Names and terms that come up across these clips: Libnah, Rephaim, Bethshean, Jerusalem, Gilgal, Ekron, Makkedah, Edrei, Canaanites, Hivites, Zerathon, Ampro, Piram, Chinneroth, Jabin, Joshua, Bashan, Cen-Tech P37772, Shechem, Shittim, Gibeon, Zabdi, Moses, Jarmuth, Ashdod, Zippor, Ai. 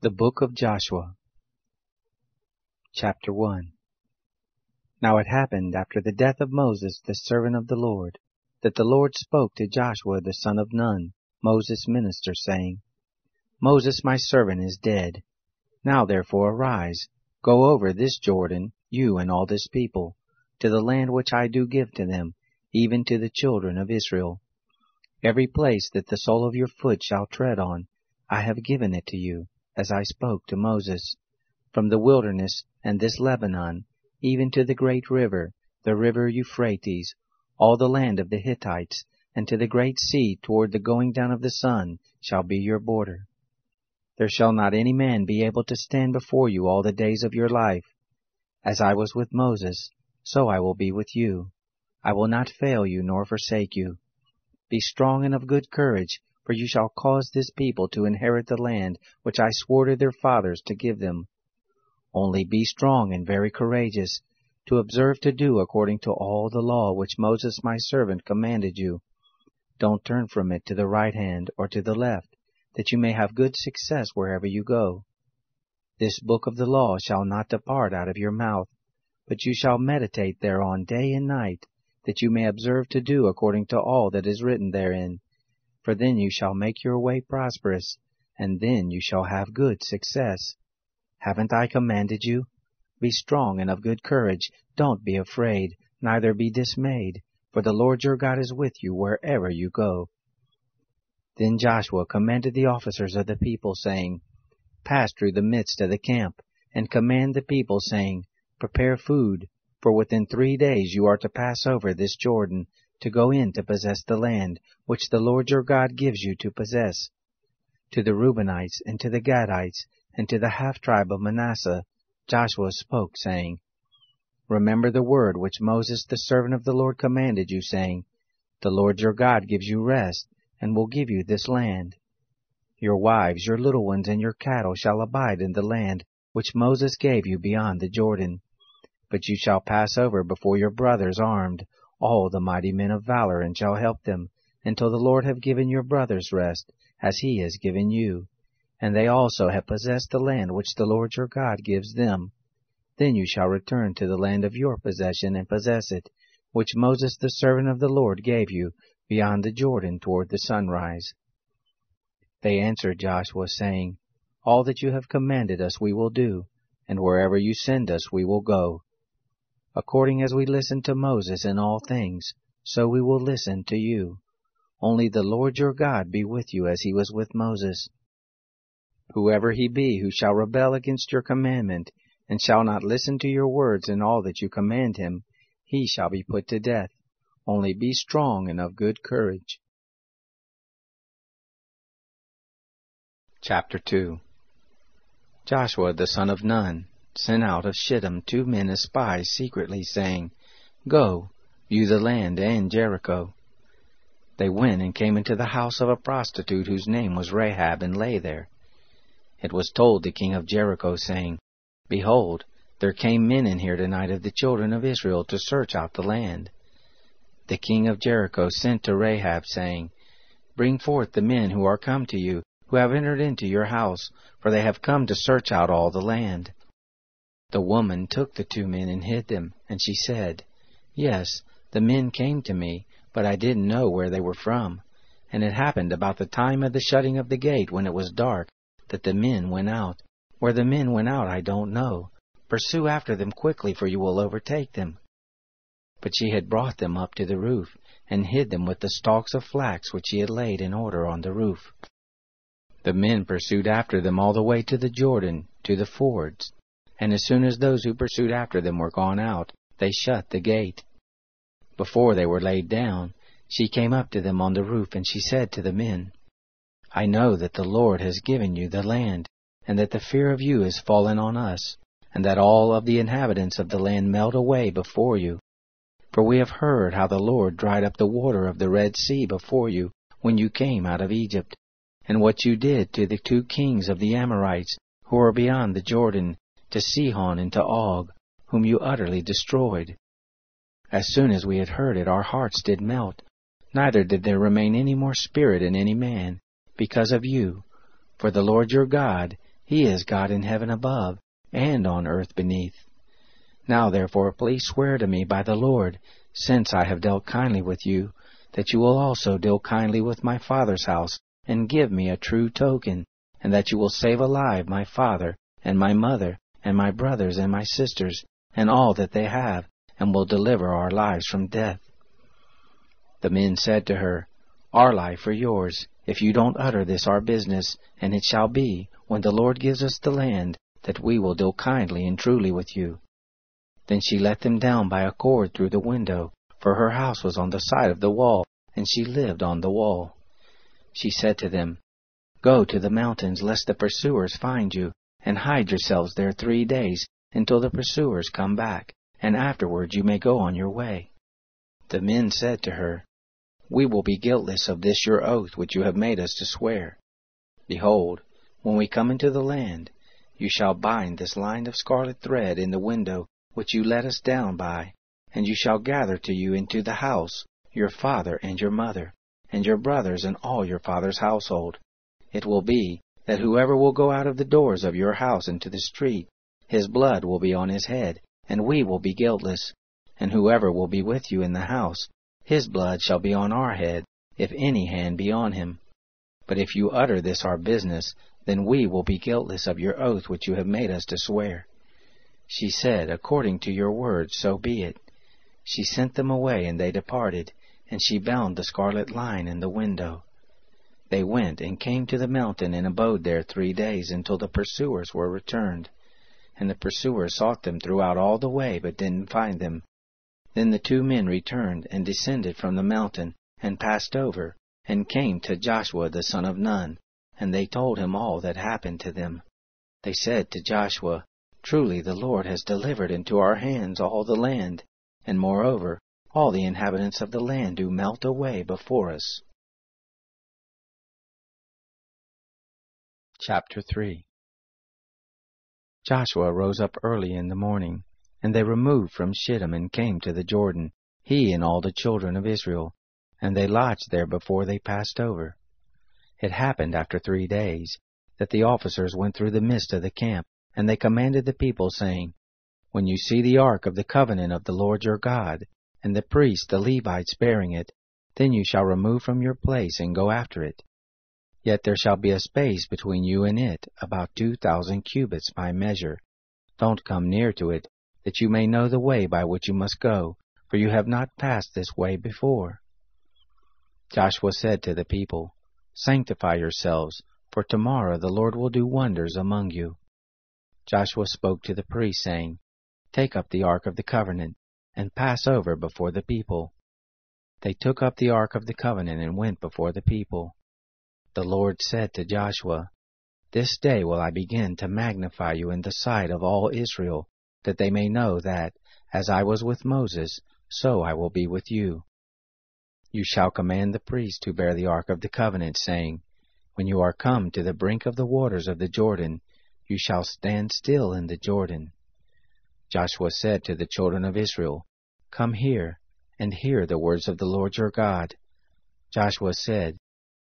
The Book of Joshua, Chapter 1. Now it happened after the death of Moses, the servant of the Lord, that the Lord spoke to Joshua, the son of Nun, Moses' minister, saying, Moses, my servant, is dead. Now therefore arise, go over this Jordan, you and all this people, to the land which I do give to them, even to the children of Israel. Every place that the sole of your foot shall tread on, I have given it to you, as I spoke to Moses, from the wilderness and this Lebanon, even to the great river, the river Euphrates, all the land of the Hittites, and to the great sea toward the going down of the sun shall be your border. There shall not any man be able to stand before you all the days of your life. As I was with Moses, so I will be with you. I will not fail you nor forsake you. Be strong and of good courage, for you shall cause this people to inherit the land which I swore to their fathers to give them. Only be strong and very courageous, to observe to do according to all the law which Moses my servant commanded you. Don't turn from it to the right hand or to the left, that you may have good success wherever you go. This book of the law shall not depart out of your mouth, but you shall meditate thereon day and night, that you may observe to do according to all that is written therein. For then you shall make your way prosperous, and then you shall have good success. Haven't I commanded you? Be strong and of good courage. Don't be afraid, neither be dismayed, for the Lord your God is with you wherever you go. Then Joshua commanded the officers of the people, saying, Pass through the midst of the camp, and command the people, saying, Prepare food, for within 3 days you are to pass over this Jordan, to go in to possess the land which the Lord your God gives you to possess, to the Reubenites and to the Gadites and to the half-tribe of Manasseh. Joshua spoke, saying, Remember the word which Moses the servant of the Lord commanded you, saying, The Lord your God gives you rest, and will give you this land. Your wives, your little ones, and your cattle shall abide in the land which Moses gave you beyond the Jordan. But you shall pass over before your brothers armed, all the mighty men of valor, and shall help them, until the Lord have given your brothers rest, as he has given you, and they also have possessed the land which the Lord your God gives them. Then you shall return to the land of your possession, and possess it, which Moses the servant of the Lord gave you, beyond the Jordan toward the sunrise. They answered Joshua, saying, All that you have commanded us we will do, and wherever you send us we will go. According as we listened to Moses in all things, so we will listen to you. Only the Lord your God be with you as he was with Moses. Whoever he be who shall rebel against your commandment, and shall not listen to your words in all that you command him, he shall be put to death. Only be strong and of good courage. Chapter 2. Joshua the son of Nun sent out of Shittim 2 men as spies secretly, saying, Go, view the land and Jericho. They went and came into the house of a prostitute whose name was Rahab, and lay there. It was told the king of Jericho, saying, Behold, there came men in here tonight of the children of Israel to search out the land. The king of Jericho sent to Rahab, saying, Bring forth the men who are come to you, who have entered into your house, for they have come to search out all the land. The woman took the 2 men and hid them, and she said, Yes, the men came to me, but I didn't know where they were from. And it happened about the time of the shutting of the gate, when it was dark, that the men went out. Where the men went out I don't know. Pursue after them quickly, for you will overtake them. But she had brought them up to the roof, and hid them with the stalks of flax which she had laid in order on the roof. The men pursued after them all the way to the Jordan, to the fords. And as soon as those who pursued after them were gone out, they shut the gate. Before they were laid down, she came up to them on the roof, and she said to the men, I know that the Lord has given you the land, and that the fear of you is fallen on us, and that all of the inhabitants of the land melt away before you. For we have heard how the Lord dried up the water of the Red Sea before you, when you came out of Egypt, and what you did to the 2 kings of the Amorites, who are beyond the Jordan, to Sihon and to Og, whom you utterly destroyed. As soon as we had heard it, our hearts did melt, neither did there remain any more spirit in any man, because of you. For the Lord your God, He is God in heaven above, and on earth beneath. Now therefore please swear to me by the Lord, since I have dealt kindly with you, that you will also deal kindly with my father's house, and give me a true token, and that you will save alive my father, and my mother, and my brothers, and my sisters, and all that they have, and will deliver our lives from death. The men said to her, Our life or yours, if you don't utter this our business, and it shall be, when the Lord gives us the land, that we will deal kindly and truly with you. Then she let them down by a cord through the window, for her house was on the side of the wall, and she lived on the wall. She said to them, Go to the mountains, lest the pursuers find you, and hide yourselves there 3 days, until the pursuers come back, and afterward you may go on your way. The men said to her, We will be guiltless of this your oath which you have made us to swear. Behold, when we come into the land, you shall bind this line of scarlet thread in the window which you let us down by, and you shall gather to you into the house your father and your mother, and your brothers and all your father's household. It will be that whoever will go out of the doors of your house into the street, his blood will be on his head, and we will be guiltless. And whoever will be with you in the house, his blood shall be on our head, if any hand be on him. But if you utter this our business, then we will be guiltless of your oath which you have made us to swear. She said, According to your words, so be it. She sent them away, and they departed, and she bound the scarlet line in the window. They went and came to the mountain, and abode there 3 days, until the pursuers were returned. And the pursuers sought them throughout all the way, but didn't find them. Then the 2 men returned, and descended from the mountain, and passed over, and came to Joshua the son of Nun, and they told him all that happened to them. They said to Joshua, Truly the Lord has delivered into our hands all the land, and moreover all the inhabitants of the land do melt away before us. Chapter 3. Joshua rose up early in the morning, and they removed from Shittim and came to the Jordan, he and all the children of Israel, and they lodged there before they passed over. It happened after 3 days that the officers went through the midst of the camp, and they commanded the people, saying, When you see the ark of the covenant of the Lord your God, and the priests the Levites bearing it, then you shall remove from your place and go after it. Yet there shall be a space between you and it, about 2,000 cubits by measure. Don't come near to it, that you may know the way by which you must go, for you have not passed this way before. Joshua said to the people, Sanctify yourselves, for tomorrow the Lord will do wonders among you. Joshua spoke to the priests, saying, Take up the ark of the covenant, and pass over before the people. They took up the ark of the covenant and went before the people. The Lord said to Joshua, This day will I begin to magnify you in the sight of all Israel, that they may know that, as I was with Moses, so I will be with you. You shall command the priests who bear the ark of the covenant, saying, When you are come to the brink of the waters of the Jordan, you shall stand still in the Jordan. Joshua said to the children of Israel, Come here, and hear the words of the Lord your God. Joshua said,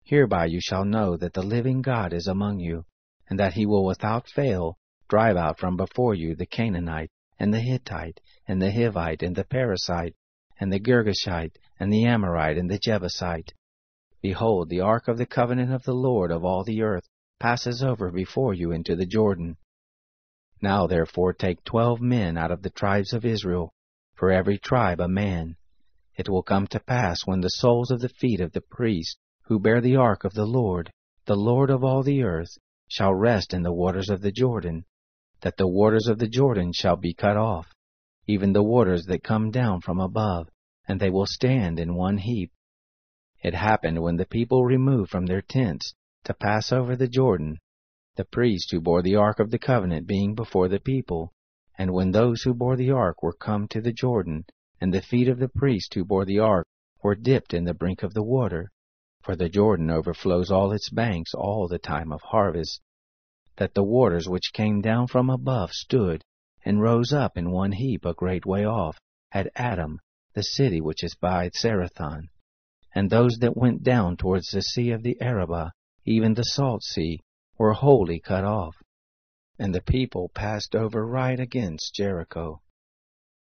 Hereby you shall know that the living God is among you, and that he will without fail drive out from before you the Canaanite, and the Hittite, and the Hivite, and the Perizzite, and the Girgashite, and the Amorite, and the Jebusite. Behold, the ark of the covenant of the Lord of all the earth passes over before you into the Jordan. Now therefore take 12 men out of the tribes of Israel, for every tribe a man. It will come to pass, when the soles of the feet of the priests who bear the ark of the Lord of all the earth, shall rest in the waters of the Jordan, that the waters of the Jordan shall be cut off, even the waters that come down from above, and they will stand in one heap. It happened, when the people removed from their tents to pass over the Jordan, the priests who bore the ark of the covenant being before the people, and when those who bore the ark were come to the Jordan, and the feet of the priests who bore the ark were dipped in the brink of the water, for the Jordan overflows all its banks all the time of harvest, that the waters which came down from above stood, and rose up in one heap a great way off, at Adam, the city which is by Zerathon. And those that went down towards the sea of the Arabah, even the salt sea, were wholly cut off, and the people passed over right against Jericho.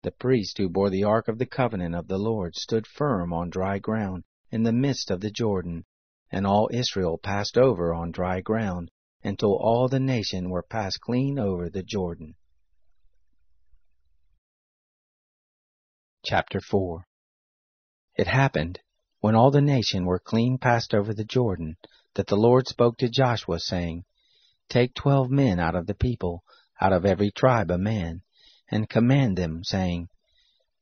The priest who bore the ark of the covenant of the Lord stood firm on dry ground in the midst of the Jordan, and all Israel passed over on dry ground, until all the nation were passed clean over the Jordan. Chapter 4. It happened, when all the nation were clean passed over the Jordan, that the Lord spoke to Joshua, saying, Take 12 men out of the people, out of every tribe a man, and command them, saying,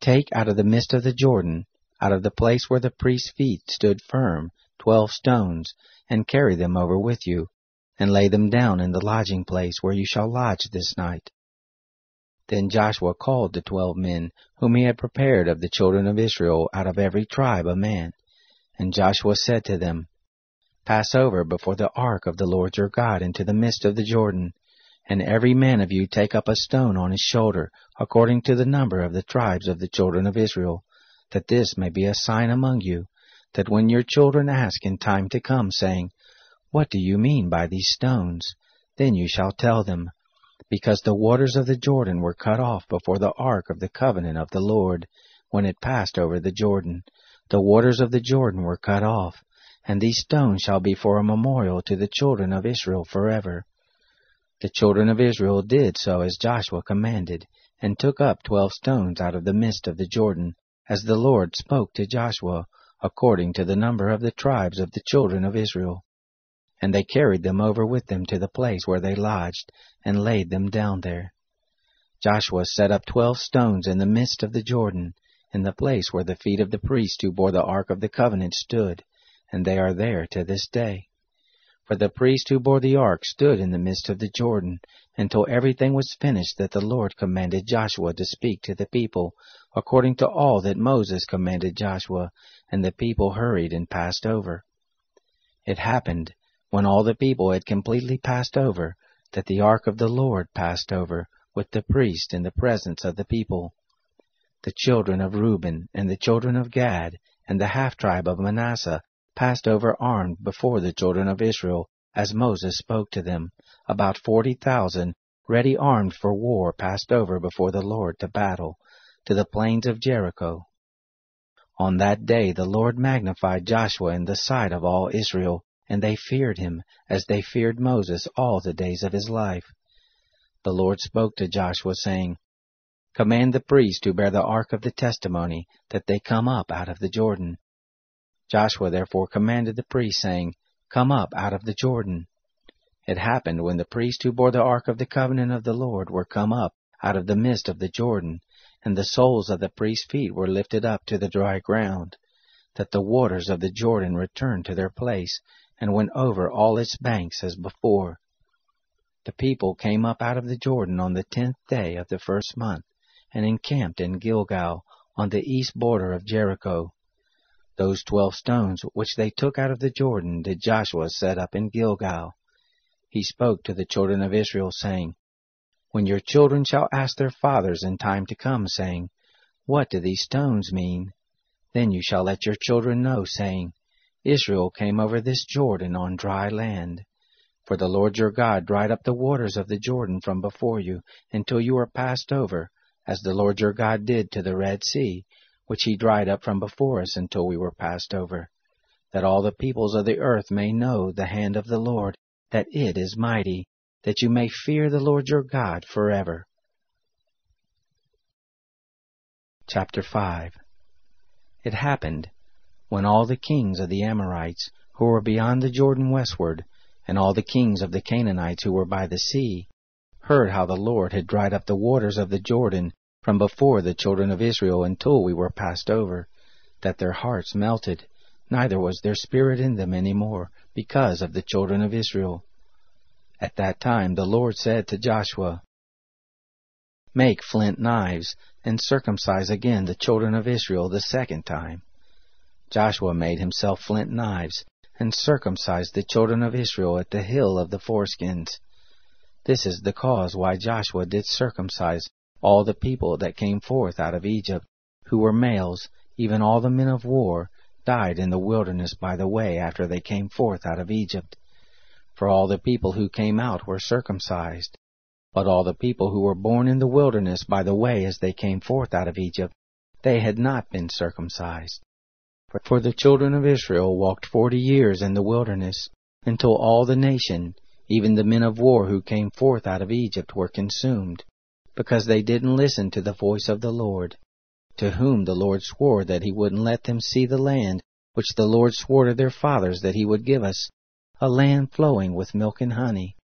Take out of the midst of the Jordan, out of the place where the priest's feet stood firm, 12 stones, and carry them over with you, and lay them down in the lodging place where you shall lodge this night. Then Joshua called the 12 men, whom he had prepared of the children of Israel, out of every tribe a man. And Joshua said to them, Pass over before the ark of the Lord your God into the midst of the Jordan, and every man of you take up a stone on his shoulder, according to the number of the tribes of the children of Israel, that this may be a sign among you, that when your children ask in time to come, saying, What do you mean by these stones? Then you shall tell them, Because the waters of the Jordan were cut off before the ark of the covenant of the Lord, when it passed over the Jordan. The waters of the Jordan were cut off, and these stones shall be for a memorial to the children of Israel forever. The children of Israel did so as Joshua commanded, and took up 12 stones out of the midst of the Jordan, as the Lord spoke to Joshua, according to the number of the tribes of the children of Israel. And they carried them over with them to the place where they lodged, and laid them down there. Joshua set up 12 stones in the midst of the Jordan, in the place where the feet of the priest who bore the ark of the covenant stood, and they are there to this day. For the priest who bore the ark stood in the midst of the Jordan, until everything was finished that the Lord commanded Joshua to speak to the people, according to all that Moses commanded Joshua, and the people hurried and passed over. It happened, when all the people had completely passed over, that the ark of the Lord passed over with the priest in the presence of the people. The children of Reuben and the children of Gad and the half-tribe of Manasseh passed over armed before the children of Israel, as Moses spoke to them. About 40,000 ready armed for war passed over before the Lord to battle, to the plains of Jericho. On that day the Lord magnified Joshua in the sight of all Israel, and they feared him, as they feared Moses all the days of his life. The Lord spoke to Joshua, saying, Command the priest who bear the ark of the testimony, that they come up out of the Jordan. Joshua therefore commanded the priest, saying, Come up out of the Jordan. It happened, when the priest who bore the ark of the covenant of the Lord were come up out of the midst of the Jordan, and the soles of the priest's feet were lifted up to the dry ground, that the waters of the Jordan returned to their place, and went over all its banks as before. The people came up out of the Jordan on the 10th day of the first month, and encamped in Gilgal, on the east border of Jericho. Those 12 stones which they took out of the Jordan did Joshua set up in Gilgal. He spoke to the children of Israel, saying, When your children shall ask their fathers in time to come, saying, What do these stones mean? Then you shall let your children know, saying, Israel came over this Jordan on dry land. For the Lord your God dried up the waters of the Jordan from before you, until you were passed over, as the Lord your God did to the Red Sea, which he dried up from before us until we were passed over, that all the peoples of the earth may know the hand of the Lord, that it is mighty, that you may fear the Lord your God forever. Chapter 5. It happened, when all the kings of the Amorites, who were beyond the Jordan westward, and all the kings of the Canaanites who were by the sea, heard how the Lord had dried up the waters of the Jordan from before the children of Israel until we were passed over, that their hearts melted, neither was there spirit in them any more, because of the children of Israel. At that time the Lord said to Joshua, Make flint knives, and circumcise again the children of Israel the second time. Joshua made himself flint knives, and circumcised the children of Israel at the hill of the foreskins. This is the cause why Joshua did circumcise all the people that came forth out of Egypt, who were males, even all the men of war, died in the wilderness by the way after they came forth out of Egypt. For all the people who came out were circumcised, But all the people who were born in the wilderness by the way as they came forth out of Egypt, they had not been circumcised. For the children of Israel walked 40 years in the wilderness, until all the nation, even the men of war who came forth out of Egypt, were consumed, because they didn't listen to the voice of the Lord, to whom the Lord swore that he wouldn't let them see the land which the Lord swore to their fathers that he would give us, a land flowing with milk and honey.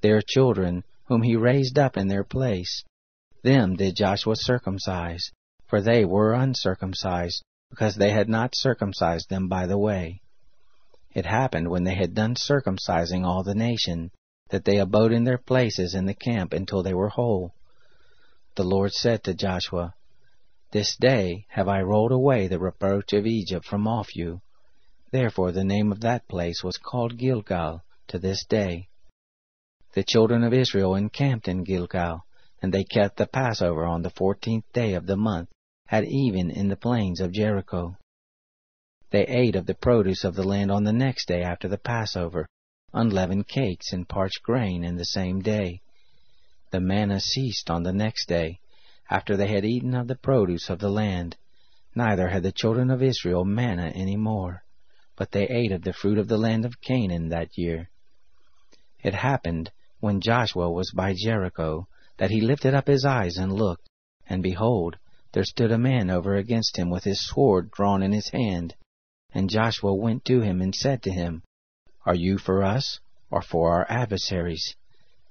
Their children, whom he raised up in their place, them did Joshua circumcise, for they were uncircumcised, because they had not circumcised them by the way. It happened when they had done circumcising all the nation, that they abode in their places in the camp until they were whole. The Lord said to Joshua, This day have I rolled away the reproach of Egypt from off you. Therefore the name of that place was called Gilgal to this day. The children of Israel encamped in Gilgal, and they kept the Passover on the 14th day of the month, at even in the plains of Jericho. They ate of the produce of the land on the next day after the Passover, unleavened cakes and parched grain in the same day. The manna ceased on the next day, after they had eaten of the produce of the land. Neither had the children of Israel manna any more, but they ate of the fruit of the land of Canaan that year. It happened, when Joshua was by Jericho, that he lifted up his eyes and looked, and behold, there stood a man over against him with his sword drawn in his hand. And Joshua went to him and said to him, Are you for us, or for our adversaries?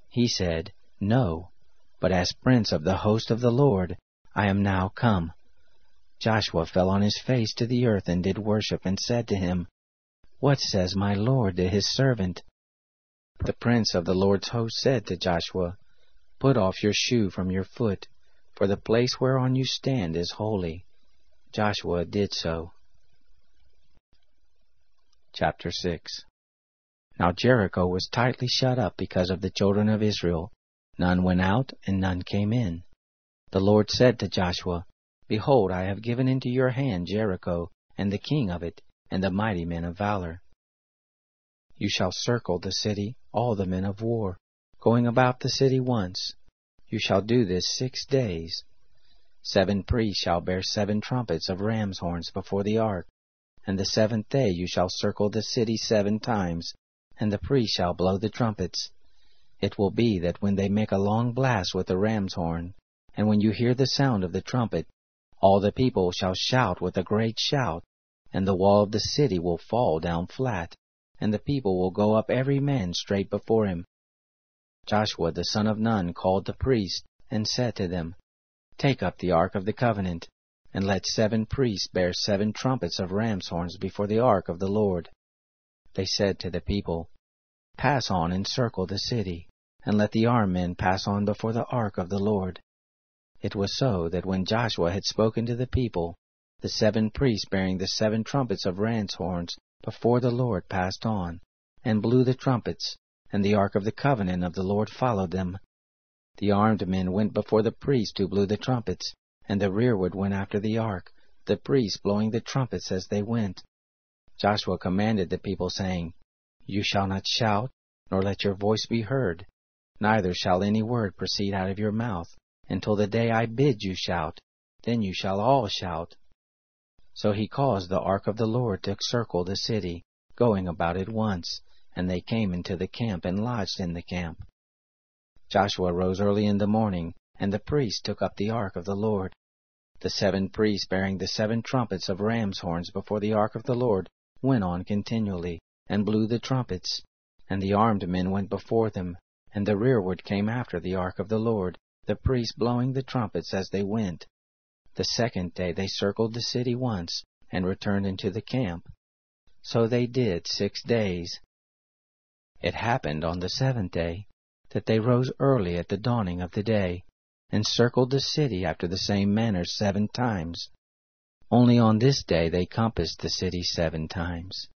He said, No, but as prince of the host of the Lord, I am now come. Joshua fell on his face to the earth and did worship, and said to him, What says my lord to his servant? The prince of the Lord's host said to Joshua, Put off your shoe from your foot, for the place whereon you stand is holy. Joshua did so. Chapter 6. Now Jericho was tightly shut up because of the children of Israel. None went out, and none came in. The Lord said to Joshua, Behold, I have given into your hand Jericho, and the king of it, and the mighty men of valor. You shall circle the city, all the men of war, going about the city once. You shall do this 6 days. 7 priests shall bear 7 trumpets of ram's horns before the ark, and the 7th day you shall circle the city 7 times, and the priests shall blow the trumpets. It will be that when they make a long blast with the ram's horn, and when you hear the sound of the trumpet, all the people shall shout with a great shout, and the wall of the city will fall down flat, and the people will go up every man straight before him. Joshua the son of Nun called the priests, and said to them, Take up the ark of the covenant, and let 7 priests bear 7 trumpets of ram's horns before the ark of the Lord. They said to the people, Pass on and circle the city, and let the armed men pass on before the ark of the Lord. It was so that when Joshua had spoken to the people, the 7 priests bearing the 7 trumpets of ram's horns before the Lord passed on, and blew the trumpets, and the ark of the covenant of the Lord followed them. The armed men went before the priests who blew the trumpets, and the rearward went after the ark, the priests blowing the trumpets as they went. Joshua commanded the people, saying, You shall not shout, nor let your voice be heard, neither shall any word proceed out of your mouth, until the day I bid you shout, then you shall all shout. So he caused the ark of the Lord to circle the city, going about it once, and they came into the camp and lodged in the camp. Joshua rose early in the morning, and the priests took up the ark of the Lord. The 7 priests bearing the 7 trumpets of ram's horns before the ark of the Lord went on continually, and blew the trumpets, and the armed men went before them, and the rearward came after the ark of the Lord, the priests blowing the trumpets as they went. The 2nd day they circled the city once, and returned into the camp. So they did 6 days. It happened on the 7th day that they rose early at the dawning of the day, and circled the city after the same manner 7 times. Only on this day they compassed the city 7 times.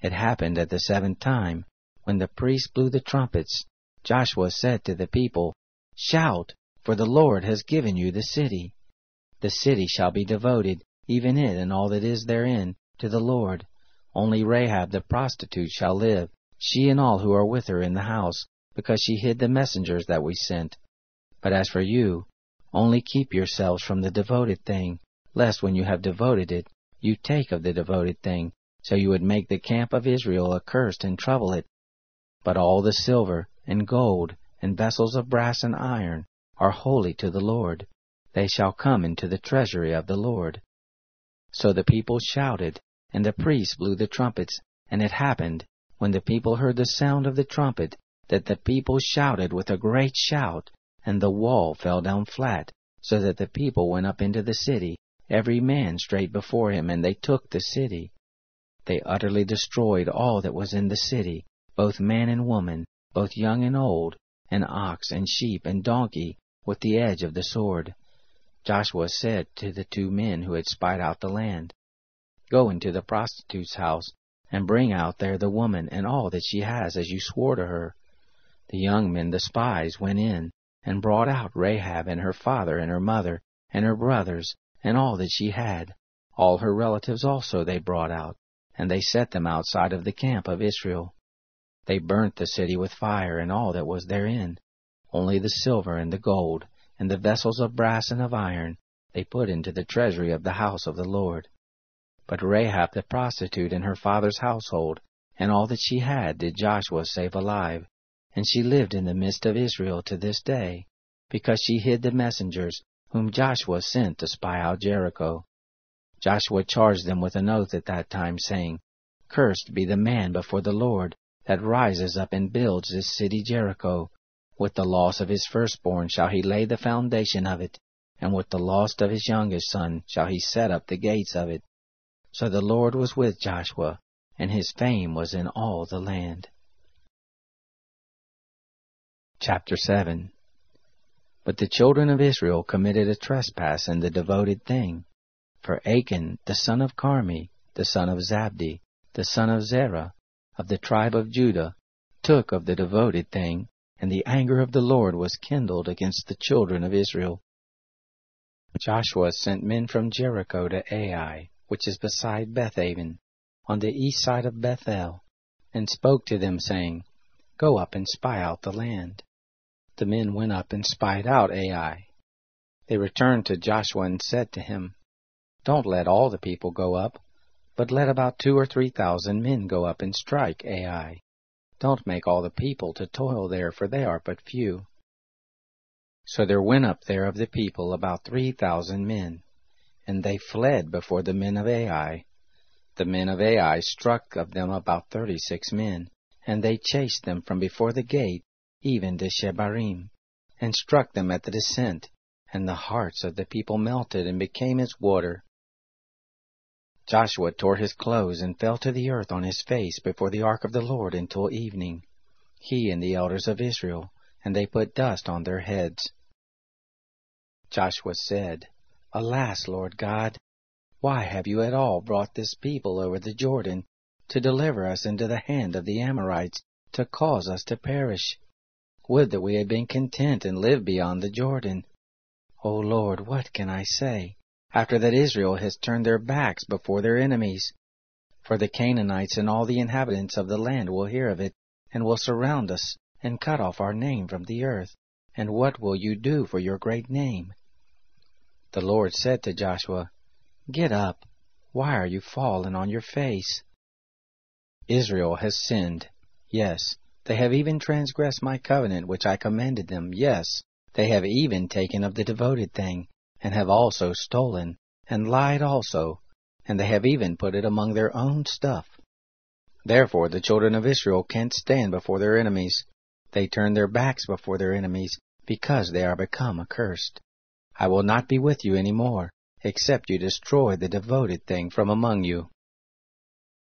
It happened at the 7th time, when the priests blew the trumpets, Joshua said to the people, Shout, for the Lord has given you the city. The city shall be devoted, even it and all that is therein, to the Lord. Only Rahab the prostitute shall live, she and all who are with her in the house, because she hid the messengers that we sent. But as for you, only keep yourselves from the devoted thing, lest when you have devoted it, you take of the devoted thing, so you would make the camp of Israel accursed and trouble it. But all the silver and gold and vessels of brass and iron are holy to the Lord. They shall come into the treasury of the Lord. So the people shouted, and the priests blew the trumpets, and it happened, when the people heard the sound of the trumpet, that the people shouted with a great shout, and the wall fell down flat, so that the people went up into the city, every man straight before him, and they took the city. They utterly destroyed all that was in the city, both man and woman, both young and old, and ox and sheep and donkey, with the edge of the sword. Joshua said to the two men who had spied out the land, Go into the prostitute's house, and bring out there the woman and all that she has, as you swore to her. The young men, the spies, went in, and brought out Rahab and her father and her mother and her brothers, and all that she had. All her relatives also they brought out, and they set them outside of the camp of Israel. They burnt the city with fire and all that was therein. Only the silver and the gold and the vessels of brass and of iron they put into the treasury of the house of the Lord. But Rahab the prostitute and her father's household and all that she had did Joshua save alive, and she lived in the midst of Israel to this day, because she hid the messengers whom Joshua sent to spy out Jericho. Joshua charged them with an oath at that time, saying, Cursed be the man before the Lord that rises up and builds this city Jericho. With the loss of his firstborn shall he lay the foundation of it, and with the loss of his youngest son shall he set up the gates of it. So the Lord was with Joshua, and his fame was in all the land. Chapter 7. But the children of Israel committed a trespass in the devoted thing. For Achan, the son of Carmi, the son of Zabdi, the son of Zerah, of the tribe of Judah, took of the devoted thing, and the anger of the Lord was kindled against the children of Israel. Joshua sent men from Jericho to Ai, which is beside Bethaven, on the east side of Bethel, and spoke to them, saying, Go up and spy out the land. The men went up and spied out Ai. They returned to Joshua and said to him, Don't let all the people go up, but let about 2,000 or 3,000 men go up and strike Ai. Don't make all the people to toil there, for they are but few. So there went up there of the people about 3,000 men, and they fled before the men of Ai. The men of Ai struck of them about 36 men, and they chased them from before the gate, even to Shebarim, and struck them at the descent, and the hearts of the people melted and became as water. Joshua tore his clothes and fell to the earth on his face before the ark of the Lord until evening, he and the elders of Israel, and they put dust on their heads. Joshua said, Alas, Lord God, why have you at all brought this people over the Jordan to deliver us into the hand of the Amorites, to cause us to perish? Would that we had been content and lived beyond the Jordan. O Lord, what can I say, after that Israel has turned their backs before their enemies? For the Canaanites and all the inhabitants of the land will hear of it, and will surround us, and cut off our name from the earth. And what will you do for your great name? The Lord said to Joshua, Get up, why are you fallen on your face? Israel has sinned, yes, they have even transgressed my covenant which I commanded them, yes. They have even taken of the devoted thing, and have also stolen, and lied also, and they have even put it among their own stuff. Therefore the children of Israel can't stand before their enemies. They turn their backs before their enemies, because they are become accursed. I will not be with you any more, except you destroy the devoted thing from among you.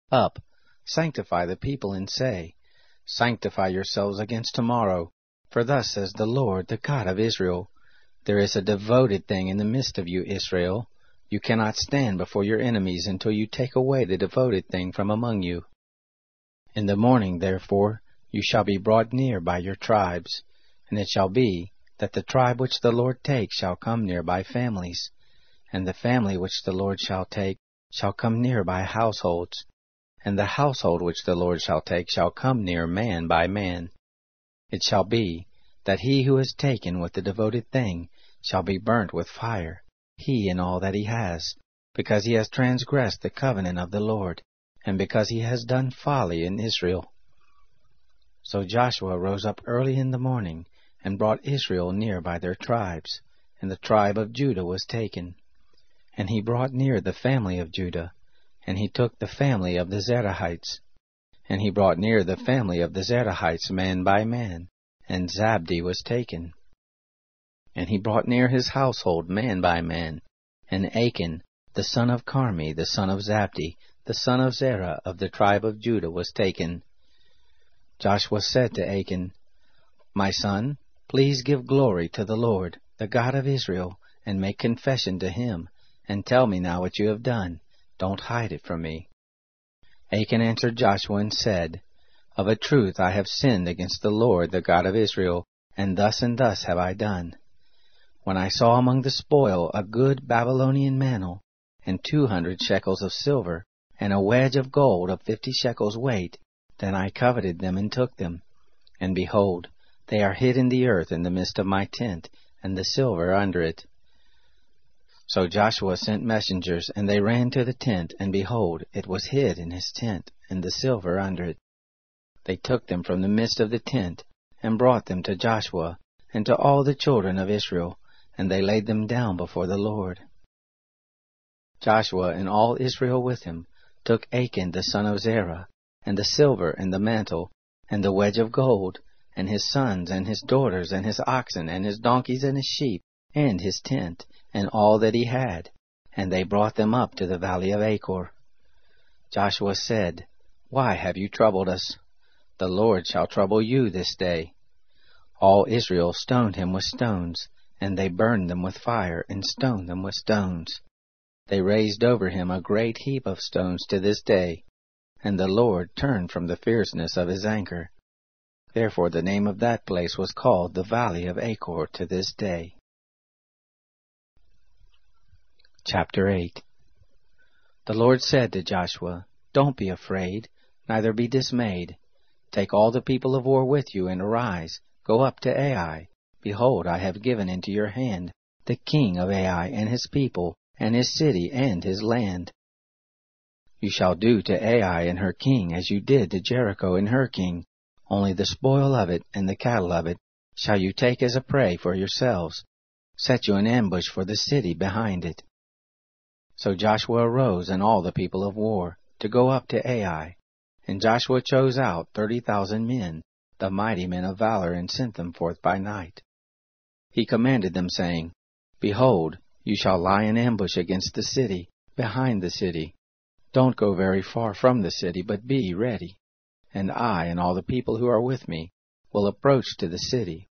Up, sanctify the people, and say, Sanctify yourselves against tomorrow. For thus says the Lord, the God of Israel, There is a devoted thing in the midst of you, Israel. You cannot stand before your enemies until you take away the devoted thing from among you. In the morning, therefore, you shall be brought near by your tribes, and it shall be that the tribe which the Lord takes shall come near by families, and the family which the Lord shall take shall come near by households, and the household which the Lord shall take shall come near man by man. It shall be that he who is taken with the devoted thing shall be burnt with fire, he and all that he has, because he has transgressed the covenant of the Lord, and because he has done folly in Israel. So Joshua rose up early in the morning, and brought Israel near by their tribes, and the tribe of Judah was taken. And he brought near the family of Judah, and he took the family of the Zerahites. And he brought near the family of the Zerahites man by man, and Zabdi was taken. And he brought near his household man by man, and Achan, the son of Carmi, the son of Zabdi, the son of Zerah of the tribe of Judah was taken. Joshua said to Achan, "My son, please give glory to the Lord, the God of Israel, and make confession to him, and tell me now what you have done. Don't hide it from me." Achan answered Joshua and said, "Of a truth I have sinned against the Lord, the God of Israel, and thus have I done. When I saw among the spoil a good Babylonian mantle, and 200 shekels of silver, and a wedge of gold of 50 shekels weight, then I coveted them and took them. And behold, they are hid in the earth in the midst of my tent, and the silver under it." So Joshua sent messengers, and they ran to the tent, and behold, it was hid in his tent, and the silver under it. They took them from the midst of the tent, and brought them to Joshua, and to all the children of Israel, and they laid them down before the Lord. Joshua and all Israel with him took Achan the son of Zerah, and the silver, and the mantle, and the wedge of gold, and his sons, and his daughters, and his oxen, and his donkeys, and his sheep, and his tent, and all that he had, and they brought them up to the valley of Achor. Joshua said, "Why have you troubled us? The Lord shall trouble you this day." All Israel stoned him with stones, and they burned them with fire, and stoned them with stones. They raised over him a great heap of stones to this day, and the Lord turned from the fierceness of his anger. Therefore the name of that place was called the Valley of Achor to this day. Chapter 8. The Lord said to Joshua, "Don't be afraid, neither be dismayed. Take all the people of war with you, and arise, go up to Ai. Behold, I have given into your hand the king of Ai, and his people, and his city, and his land. You shall do to Ai and her king as you did to Jericho and her king, only the spoil of it and the cattle of it shall you take as a prey for yourselves. Set you an ambush for the city behind it." So Joshua arose and all the people of war to go up to Ai, and Joshua chose out 30,000 men, the mighty men of valor, and sent them forth by night. He commanded them, saying, "Behold, you shall lie in ambush against the city, behind the city. Don't go very far from the city, but be ready. And I and all the people who are with me will approach to the city.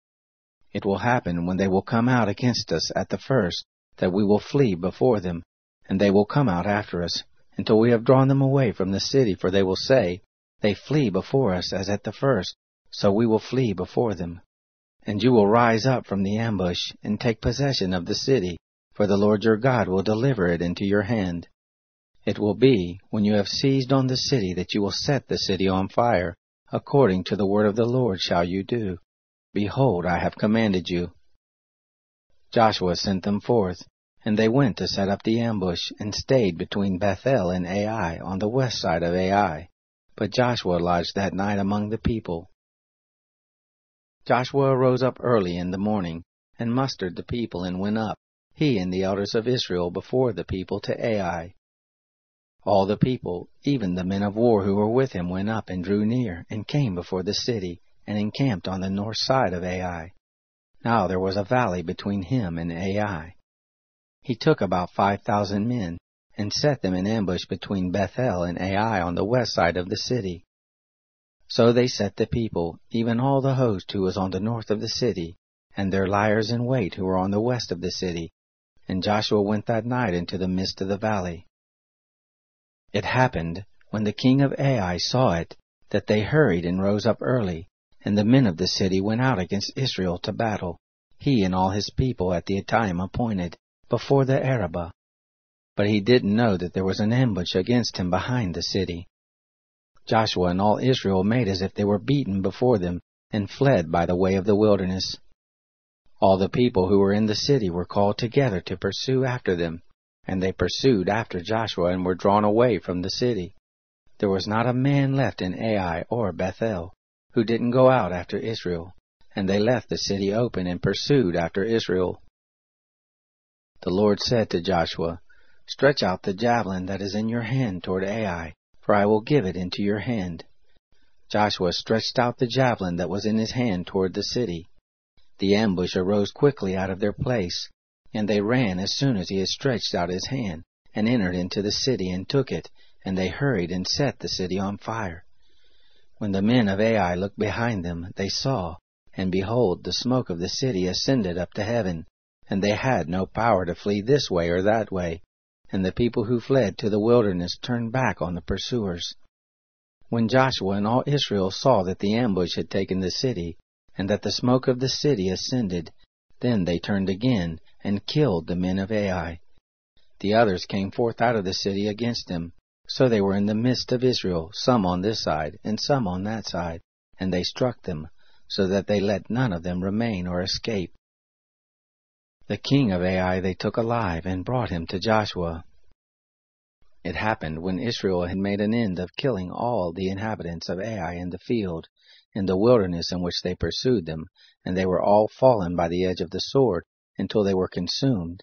It will happen when they will come out against us at the first, that we will flee before them, and they will come out after us, until we have drawn them away from the city, for they will say, 'They flee before us as at the first,' so we will flee before them. And you will rise up from the ambush, and take possession of the city, for the Lord your God will deliver it into your hand. It will be, when you have seized on the city, that you will set the city on fire. According to the word of the Lord shall you do. Behold, I have commanded you." Joshua sent them forth, and they went to set up the ambush, and stayed between Bethel and Ai on the west side of Ai. But Joshua lodged that night among the people. Joshua arose up early in the morning, and mustered the people, and went up, he and the elders of Israel, before the people to Ai. All the people, even the men of war who were with him, went up and drew near, and came before the city, and encamped on the north side of Ai. Now there was a valley between him and Ai. He took about 5,000 men, and set them in ambush between Bethel and Ai on the west side of the city. So they set the people, even all the host who was on the north of the city, and their liers in wait who were on the west of the city. And Joshua went that night into the midst of the valley. It happened, when the king of Ai saw it, that they hurried and rose up early, and the men of the city went out against Israel to battle, he and all his people, at the time appointed, before the Arabah. But he didn't know that there was an ambush against him behind the city. Joshua and all Israel made as if they were beaten before them, and fled by the way of the wilderness. All the people who were in the city were called together to pursue after them, and they pursued after Joshua and were drawn away from the city. There was not a man left in Ai or Bethel who didn't go out after Israel, and they left the city open and pursued after Israel. The Lord said to Joshua, "Stretch out the javelin that is in your hand toward Ai, for I will give it into your hand." Joshua stretched out the javelin that was in his hand toward the city. The ambush arose quickly out of their place, and they ran as soon as he had stretched out his hand, and entered into the city and took it, and they hurried and set the city on fire. When the men of Ai looked behind them, they saw, and behold, the smoke of the city ascended up to heaven, and they had no power to flee this way or that way, and the people who fled to the wilderness turned back on the pursuers. When Joshua and all Israel saw that the ambush had taken the city, and that the smoke of the city ascended, then they turned again, and killed the men of Ai. The others came forth out of the city against them, so they were in the midst of Israel, some on this side, and some on that side, and they struck them, so that they let none of them remain or escape. The king of Ai they took alive, and brought him to Joshua. It happened, when Israel had made an end of killing all the inhabitants of Ai in the field, in the wilderness in which they pursued them, and they were all fallen by the edge of the sword, until they were consumed,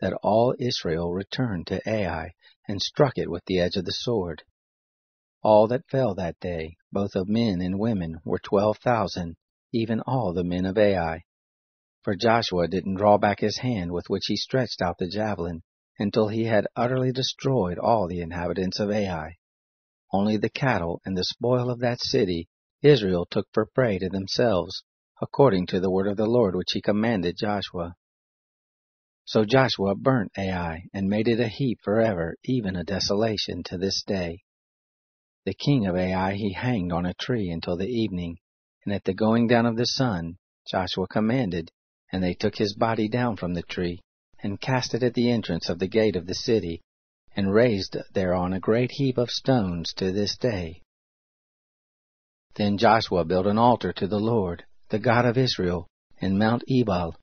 that all Israel returned to Ai, and struck it with the edge of the sword. All that fell that day, both of men and women, were 12,000, even all the men of Ai. For Joshua didn't draw back his hand with which he stretched out the javelin, until he had utterly destroyed all the inhabitants of Ai. Only the cattle and the spoil of that city Israel took for prey to themselves, according to the word of the Lord which he commanded Joshua. So Joshua burnt Ai, and made it a heap forever, even a desolation to this day. The king of Ai he hanged on a tree until the evening, and at the going down of the sun Joshua commanded, and they took his body down from the tree, and cast it at the entrance of the gate of the city, and raised thereon a great heap of stones to this day. Then Joshua built an altar to the Lord, the God of Israel, in Mount Ebal,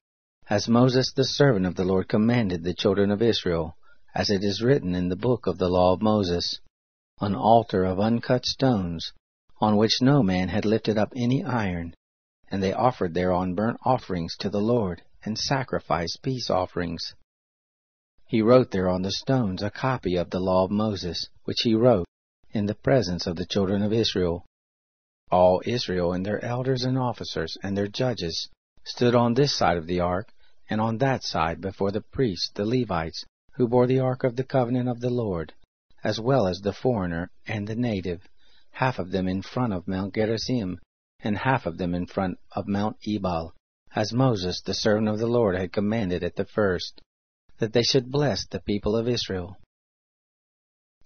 as Moses the servant of the Lord commanded the children of Israel, as it is written in the book of the law of Moses, an altar of uncut stones, on which no man had lifted up any iron, and they offered thereon burnt offerings to the Lord, and sacrificed peace offerings. He wrote there on the stones a copy of the law of Moses, which he wrote in the presence of the children of Israel. All Israel and their elders and officers and their judges stood on this side of the ark, and on that side before the priests, the Levites, who bore the ark of the covenant of the Lord, as well as the foreigner and the native, half of them in front of Mount Gerizim, and half of them in front of Mount Ebal, as Moses the servant of the Lord had commanded at the first, that they should bless the people of Israel.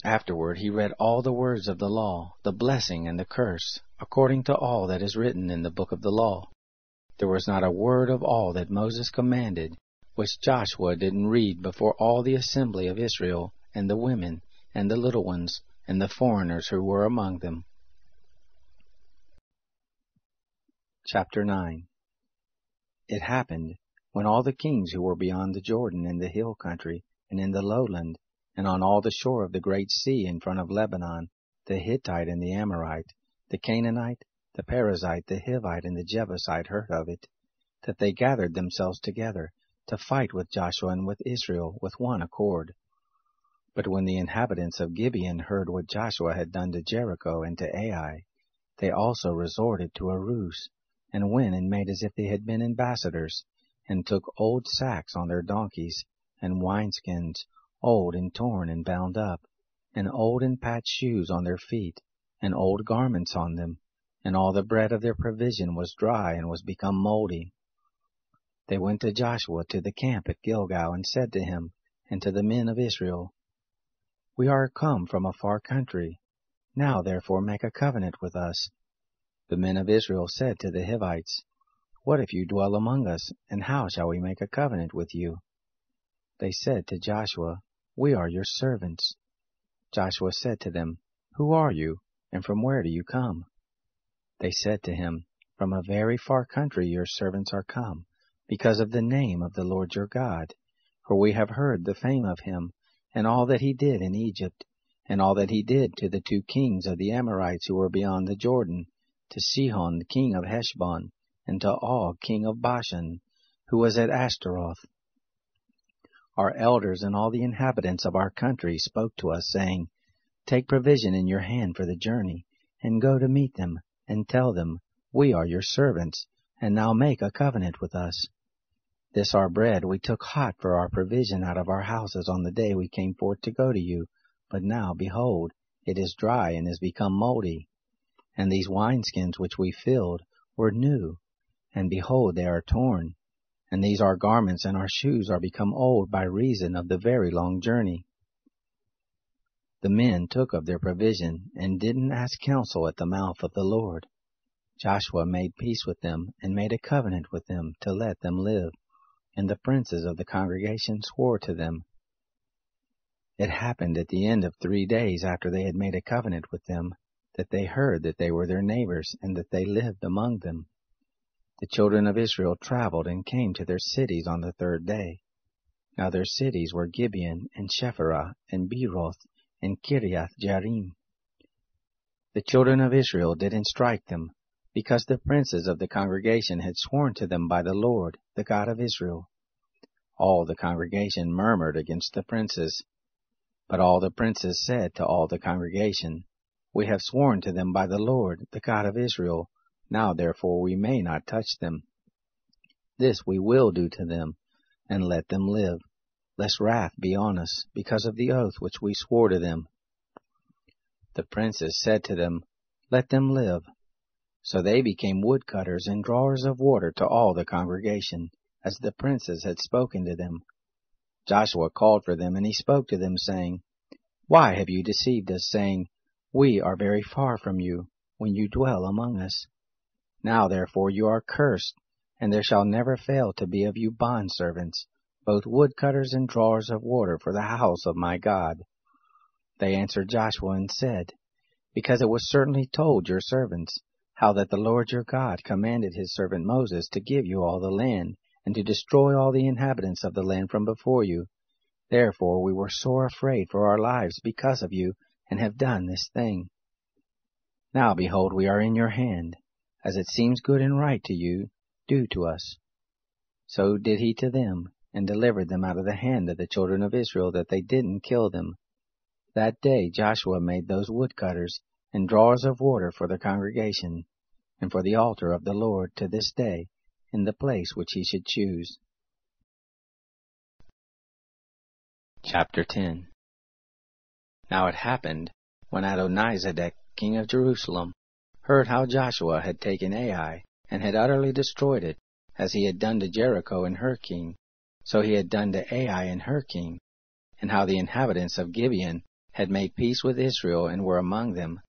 Afterward he read all the words of the law, the blessing and the curse, according to all that is written in the book of the law. There was not a word of all that Moses commanded, which Joshua didn't read before all the assembly of Israel, and the women, and the little ones, and the foreigners who were among them. Chapter 9. It happened, when all the kings who were beyond the Jordan in the hill country, and in the lowland, and on all the shore of the great sea in front of Lebanon, the Hittite and the Amorite, the Canaanite, the Perizzite, the Hivite, and the Jebusite heard of it, that they gathered themselves together to fight with Joshua and with Israel with one accord. But when the inhabitants of Gibeon heard what Joshua had done to Jericho and to Ai, they also resorted to a ruse, and went and made as if they had been ambassadors, and took old sacks on their donkeys, and wineskins, old and torn and bound up, and old and patched shoes on their feet, and old garments on them, and all the bread of their provision was dry and was become moldy. They went to Joshua to the camp at Gilgal, and said to him, and to the men of Israel, "We are come from a far country. Now therefore make a covenant with us." The men of Israel said to the Hivites, "What if you dwell among us, and how shall we make a covenant with you?" They said to Joshua, "We are your servants." Joshua said to them, "Who are you? And from where do you come?" They said to him, From a very far country your servants are come, because of the name of the Lord your God. For we have heard the fame of him, and all that he did in Egypt, and all that he did to the two kings of the Amorites who were beyond the Jordan, to Sihon the king of Heshbon, and to Og king of Bashan, who was at Ashtaroth. Our elders and all the inhabitants of our country spoke to us, saying, Take provision in your hand for the journey, and go to meet them, and tell them, We are your servants, and now make a covenant with us. This our bread we took hot for our provision out of our houses on the day we came forth to go to you, but now, behold, it is dry and is become moldy. And these wineskins which we filled were new, and behold, they are torn. And these our garments and our shoes are become old by reason of the very long journey. The men took of their provision, and didn't ask counsel at the mouth of the Lord. Joshua made peace with them, and made a covenant with them to let them live. And the princes of the congregation swore to them. It happened at the end of 3 days after they had made a covenant with them, that they heard that they were their neighbors, and that they lived among them. The children of Israel traveled and came to their cities on the 3rd day. Now their cities were Gibeon, and Shepherah, and Beeroth, and Kiriath-Jearim. The children of Israel didn't strike them, because the princes of the congregation had sworn to them by the Lord, the God of Israel. All the congregation murmured against the princes. But all the princes said to all the congregation, We have sworn to them by the Lord, the God of Israel. Now therefore we may not touch them. This we will do to them, and let them live, lest wrath be on us, because of the oath which we swore to them. The princes said to them, Let them live. So they became woodcutters and drawers of water to all the congregation, as the princes had spoken to them. Joshua called for them, and he spoke to them, saying, Why have you deceived us, saying, We are very far from you, when you dwell among us? Now therefore you are cursed, and there shall never fail to be of you bondservants, both woodcutters and drawers of water for the house of my God. They answered Joshua and said, Because it was certainly told your servants, how that the Lord your God commanded his servant Moses to give you all the land, and to destroy all the inhabitants of the land from before you. Therefore we were sore afraid for our lives because of you, and have done this thing. Now behold, we are in your hand, as it seems good and right to you, do to us. So did he to them, and delivered them out of the hand of the children of Israel, that they didn't kill them. That day Joshua made those woodcutters and drawers of water for the congregation, and for the altar of the Lord to this day, in the place which he should choose. Chapter 10. Now it happened, when Adonizedek, king of Jerusalem, heard how Joshua had taken Ai, and had utterly destroyed it, as he had done to Jericho and her king, so he had done to Ai and her king, and how the inhabitants of Gibeon had made peace with Israel and were among them,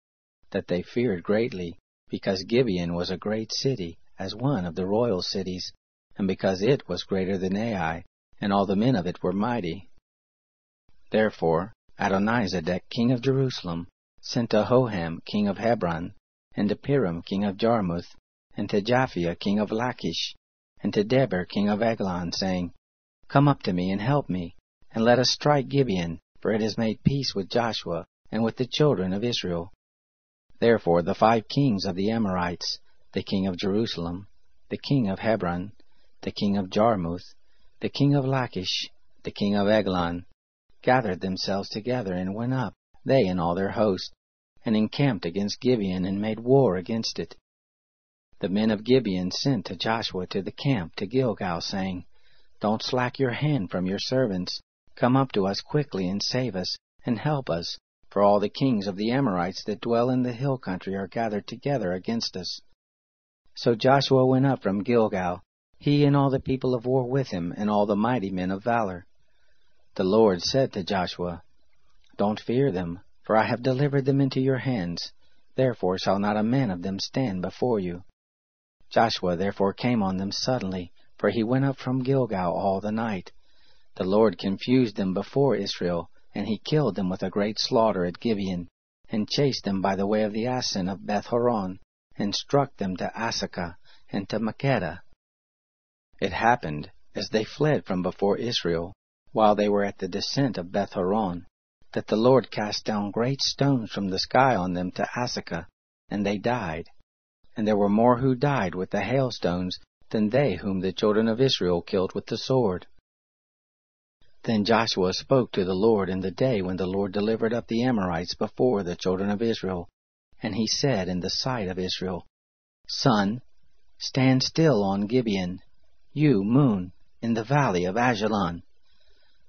that they feared greatly, because Gibeon was a great city, as one of the royal cities, and because it was greater than Ai, and all the men of it were mighty. Therefore Adonizedek, king of Jerusalem, sent to Hoham, king of Hebron, and to Piram, king of Jarmuth, and to Japhia, king of Lachish, and to Debir, king of Eglon, saying, Come up to me and help me, and let us strike Gibeon, for it has made peace with Joshua and with the children of Israel. Therefore the 5 kings of the Amorites, the king of Jerusalem, the king of Hebron, the king of Jarmuth, the king of Lachish, the king of Eglon, gathered themselves together and went up, they and all their host, and encamped against Gibeon and made war against it. The men of Gibeon sent to Joshua to the camp to Gilgal, saying, Don't slack your hand from your servants. Come up to us quickly and save us, and help us, for all the kings of the Amorites that dwell in the hill country are gathered together against us. So Joshua went up from Gilgal, he and all the people of war with him, and all the mighty men of valor. The Lord said to Joshua, Don't fear them, for I have delivered them into your hands. Therefore shall not a man of them stand before you. Joshua therefore came on them suddenly, for he went up from Gilgal all the night. The Lord confused them before Israel, and he killed them with a great slaughter at Gibeon, and chased them by the way of the Asin of Beth-Horon, and struck them to Asakah and to Makkedah. It happened, as they fled from before Israel, while they were at the descent of Beth-Horon, that the Lord cast down great stones from the sky on them to Asakah, and they died. And there were more who died with the hailstones than they whom the children of Israel killed with the sword. Then Joshua spoke to the Lord in the day when the Lord delivered up the Amorites before the children of Israel. And he said in the sight of Israel, Sun, stand still on Gibeon, you, moon, in the valley of Ajalon.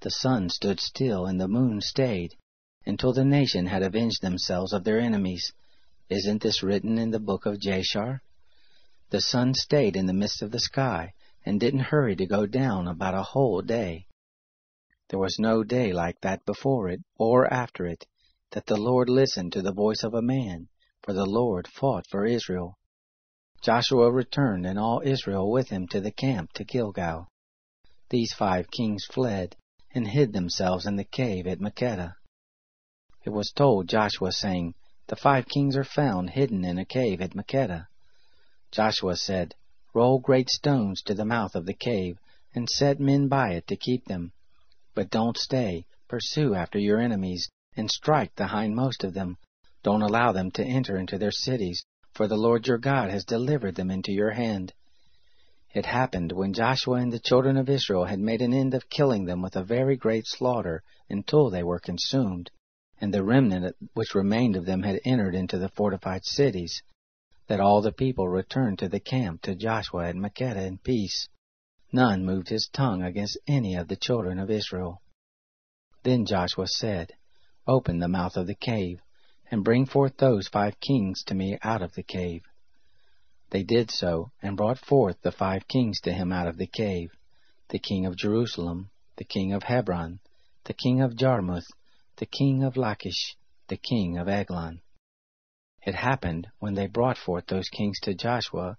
The sun stood still and the moon stayed, until the nation had avenged themselves of their enemies. Isn't this written in the book of Jashar? The sun stayed in the midst of the sky, and didn't hurry to go down about a whole day. There was no day like that before it, or after it, that the Lord listened to the voice of a man, for the Lord fought for Israel. Joshua returned and all Israel with him to the camp to Gilgal. These 5 kings fled, and hid themselves in the cave at Makkedah. It was told Joshua, saying, The 5 kings are found hidden in a cave at Makkedah. Joshua said, Roll great stones to the mouth of the cave, and set men by it to keep them. But don't stay, pursue after your enemies, and strike the hindmost of them. Don't allow them to enter into their cities, for the Lord your God has delivered them into your hand. It happened when Joshua and the children of Israel had made an end of killing them with a very great slaughter until they were consumed, and the remnant which remained of them had entered into the fortified cities, that all the people returned to the camp to Joshua at Makkedah in peace. None moved his tongue against any of the children of Israel. Then Joshua said, Open the mouth of the cave, and bring forth those 5 kings to me out of the cave. They did so, and brought forth the 5 kings to him out of the cave, the king of Jerusalem, the king of Hebron, the king of Jarmuth, the king of Lachish, the king of Eglon. It happened, when they brought forth those kings to Joshua,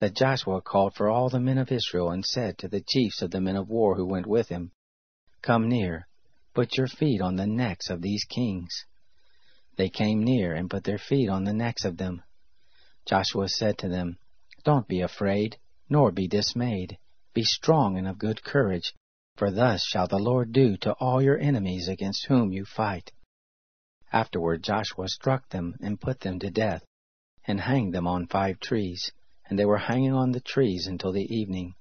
that Joshua called for all the men of Israel, and said to the chiefs of the men of war who went with him, Come near, put your feet on the necks of these kings. They came near, and put their feet on the necks of them. Joshua said to them, Don't be afraid, nor be dismayed. Be strong and of good courage, for thus shall the Lord do to all your enemies against whom you fight. Afterward Joshua struck them, and put them to death, and hanged them on 5 trees, and they were hanging on the trees until the evening.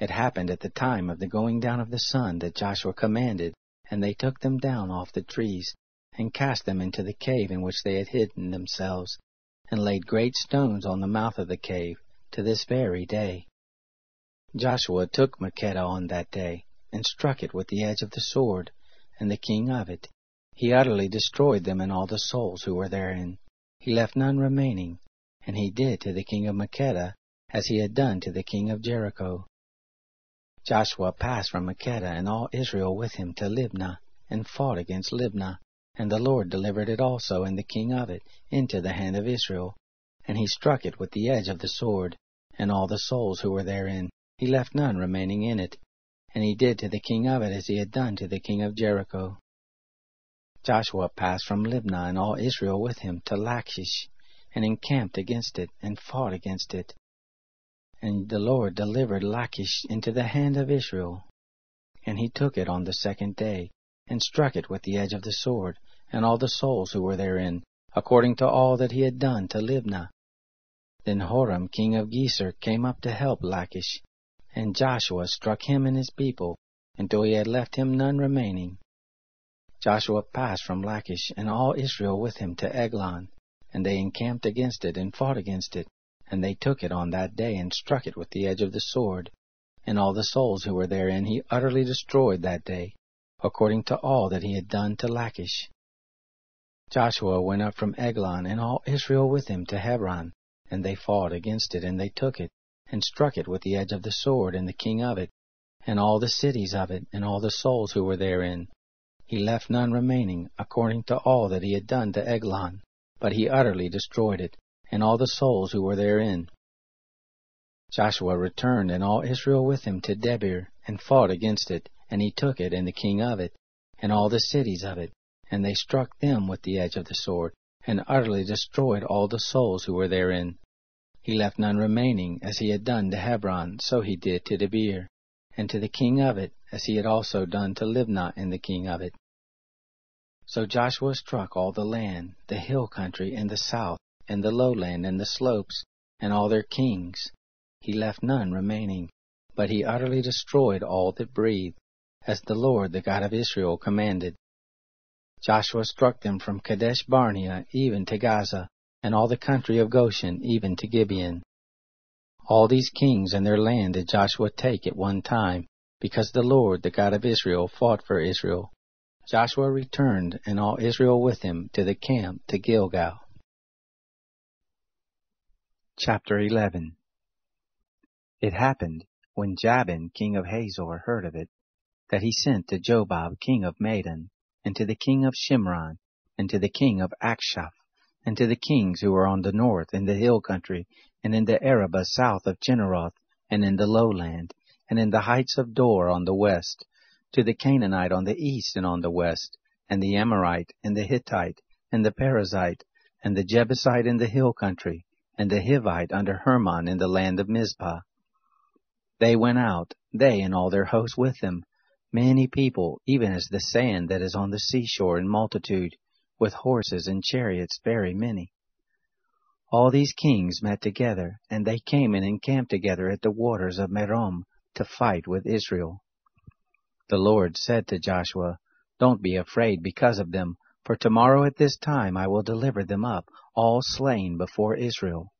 It happened at the time of the going down of the sun that Joshua commanded, and they took them down off the trees, and cast them into the cave in which they had hidden themselves, and laid great stones on the mouth of the cave, to this very day. Joshua took Makkedah on that day, and struck it with the edge of the sword, and the king of it. He utterly destroyed them and all the souls who were therein. He left none remaining, and he did to the king of Makkedah as he had done to the king of Jericho. Joshua passed from Makkedah and all Israel with him to Libnah, and fought against Libnah. And the Lord delivered it also, and the king of it, into the hand of Israel. And he struck it with the edge of the sword, and all the souls who were therein. He left none remaining in it. And he did to the king of it as he had done to the king of Jericho. Joshua passed from Libnah and all Israel with him to Lachish, and encamped against it, and fought against it. And the Lord delivered Lachish into the hand of Israel. And he took it on the 2nd day, and struck it with the edge of the sword, and all the souls who were therein, according to all that he had done to Libnah. Then Horam king of Gezer came up to help Lachish, and Joshua struck him and his people, until he had left him none remaining. Joshua passed from Lachish and all Israel with him to Eglon, and they encamped against it and fought against it, and they took it on that day and struck it with the edge of the sword, and all the souls who were therein he utterly destroyed that day, according to all that he had done to Lachish. Joshua went up from Eglon and all Israel with him to Hebron, and they fought against it, and they took it, and struck it with the edge of the sword, and the king of it, and all the cities of it, and all the souls who were therein. He left none remaining, according to all that he had done to Eglon, but he utterly destroyed it, and all the souls who were therein. Joshua returned and all Israel with him to Debir, and fought against it, and he took it, and the king of it, and all the cities of it, and they struck them with the edge of the sword, and utterly destroyed all the souls who were therein. He left none remaining, as he had done to Hebron, so he did to Debir, and to the king of it, as he had also done to Libnah and the king of it. So Joshua struck all the land, the hill country, and the south, and the lowland, and the slopes, and all their kings. He left none remaining, but he utterly destroyed all that breathed, as the Lord the God of Israel commanded. Joshua struck them from Kadesh Barnea even to Gaza, and all the country of Goshen even to Gibeon. All these kings and their land did Joshua take at one time, because the Lord the God of Israel fought for Israel. Joshua returned, and all Israel with him, to the camp to Gilgal. Chapter 11. It happened, when Jabin king of Hazor heard of it, that he sent to Jobab king of Madon, and to the king of Shimron, and to the king of Akshaph, and to the kings who were on the north in the hill country, and in the Arabah south of Chinneroth, and in the lowland, and in the heights of Dor on the west, to the Canaanite on the east and on the west, and the Amorite, and the Hittite, and the Perizzite, and the Jebusite in the hill country, and the Hivite under Hermon in the land of Mizpah. They went out, they and all their hosts with them, many people, even as the sand that is on the seashore in multitude, with horses and chariots very many. All these kings met together, and they came and encamped together at the waters of Merom to fight with Israel. The Lord said to Joshua, "Don't be afraid because of them, for tomorrow at this time I will deliver them up, all slain before Israel.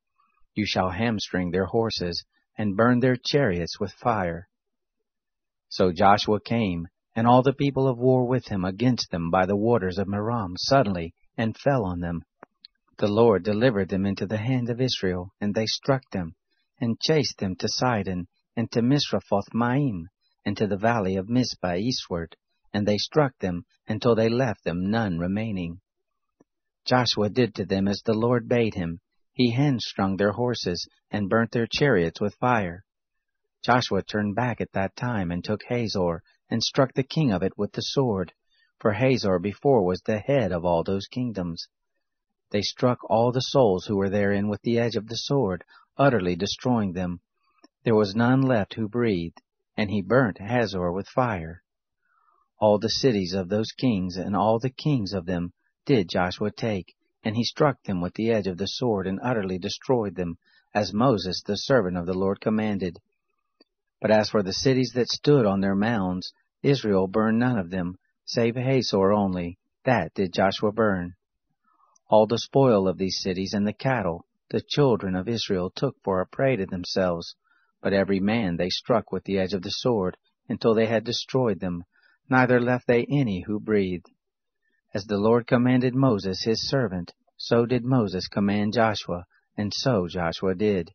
You shall hamstring their horses, and burn their chariots with fire." So Joshua came, and all the people of war with him against them by the waters of Merom suddenly, and fell on them. The Lord delivered them into the hand of Israel, and they struck them, and chased them to Sidon, and to Misrephoth-Maim, and to the valley of Mizpah eastward, and they struck them, until they left them none remaining. Joshua did to them as the Lord bade him. He hamstrung their horses, and burnt their chariots with fire. Joshua turned back at that time, and took Hazor, and struck the king of it with the sword, for Hazor before was the head of all those kingdoms. They struck all the souls who were therein with the edge of the sword, utterly destroying them. There was none left who breathed, and he burnt Hazor with fire. All the cities of those kings, and all the kings of them, did Joshua take, and he struck them with the edge of the sword, and utterly destroyed them, as Moses the servant of the Lord commanded. But as for the cities that stood on their mounds, Israel burned none of them, save Hazor only, that did Joshua burn. All the spoil of these cities and the cattle the children of Israel took for a prey to themselves, but every man they struck with the edge of the sword, until they had destroyed them, neither left they any who breathed. As the Lord commanded Moses his servant, so did Moses command Joshua, and so Joshua did.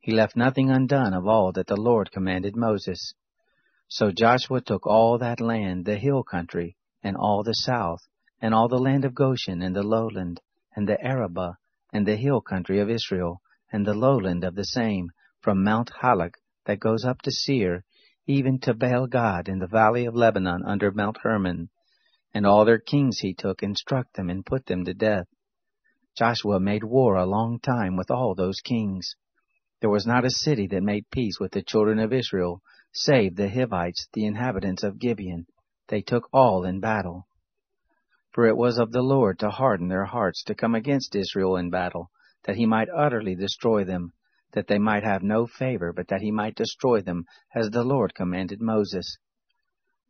He left nothing undone of all that the Lord commanded Moses. So Joshua took all that land, the hill country, and all the south, and all the land of Goshen, and the lowland, and the Arabah, and the hill country of Israel, and the lowland of the same, from Mount Halak that goes up to Seir, even to Baal-Gad in the valley of Lebanon under Mount Hermon. And all their kings he took, and struck them, and put them to death. Joshua made war a long time with all those kings. There was not a city that made peace with the children of Israel, save the Hivites, the inhabitants of Gibeon. They took all in battle. For it was of the Lord to harden their hearts to come against Israel in battle, that he might utterly destroy them, that they might have no favor, but that he might destroy them, as the Lord commanded Moses.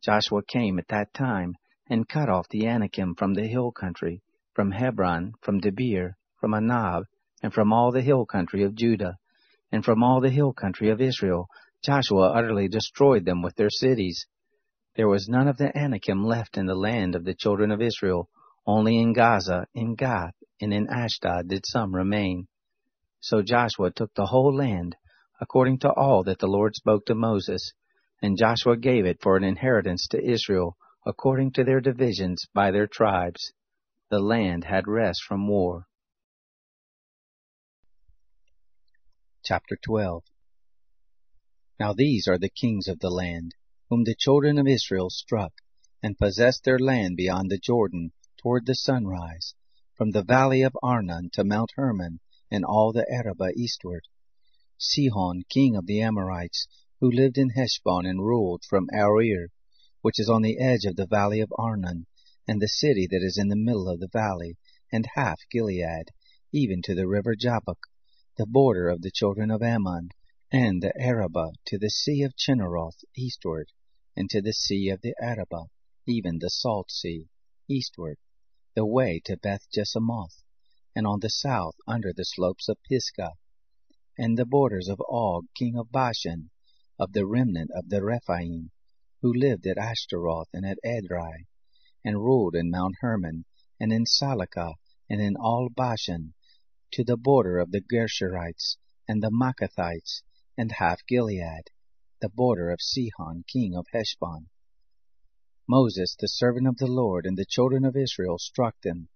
Joshua came at that time, and cut off the Anakim from the hill country, from Hebron, from Debir, from Anab, and from all the hill country of Judah, and from all the hill country of Israel. Joshua utterly destroyed them with their cities. There was none of the Anakim left in the land of the children of Israel. Only in Gaza, in Gath, and in Ashdod did some remain. So Joshua took the whole land, according to all that the Lord spoke to Moses, and Joshua gave it for an inheritance to Israel, according to their divisions by their tribes. The land had rest from war. Chapter 12. Now these are the kings of the land, whom the children of Israel struck, and possessed their land beyond the Jordan, toward the sunrise, from the valley of Arnon to Mount Hermon and all the Arabah eastward. Sihon, king of the Amorites, who lived in Heshbon and ruled from Aroer, which is on the edge of the valley of Arnon, and the city that is in the middle of the valley, and half Gilead, even to the river Jabbok, the border of the children of Ammon, and the Arabah, to the sea of Chinneroth eastward, and to the sea of the Arabah, even the salt sea, eastward, the way to Beth-Jesimoth, and on the south under the slopes of Pisgah, and the borders of Og, king of Bashan, of the remnant of the Rephaim, who lived at Ashtaroth and at Edrei, and ruled in Mount Hermon, and in Salakah, and in all Bashan, to the border of the Gershurites, and the Maacathites, and half Gilead, the border of Sihon, king of Heshbon. Moses the servant of the Lord and the children of Israel struck them,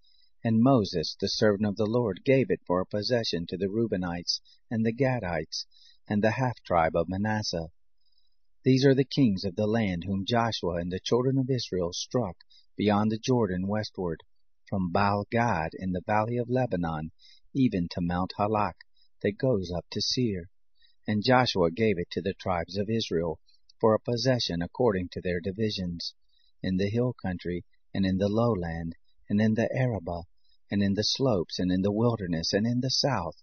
and Moses the servant of the Lord gave it for a possession to the Reubenites and the Gadites and the half-tribe of Manasseh. These are the kings of the land whom Joshua and the children of Israel struck beyond the Jordan westward, from Baal-Gad in the valley of Lebanon, even to Mount Halak that goes up to Seir. And Joshua gave it to the tribes of Israel for a possession according to their divisions, in the hill country, and in the lowland, and in the Arabah, and in the slopes, and in the wilderness, and in the south,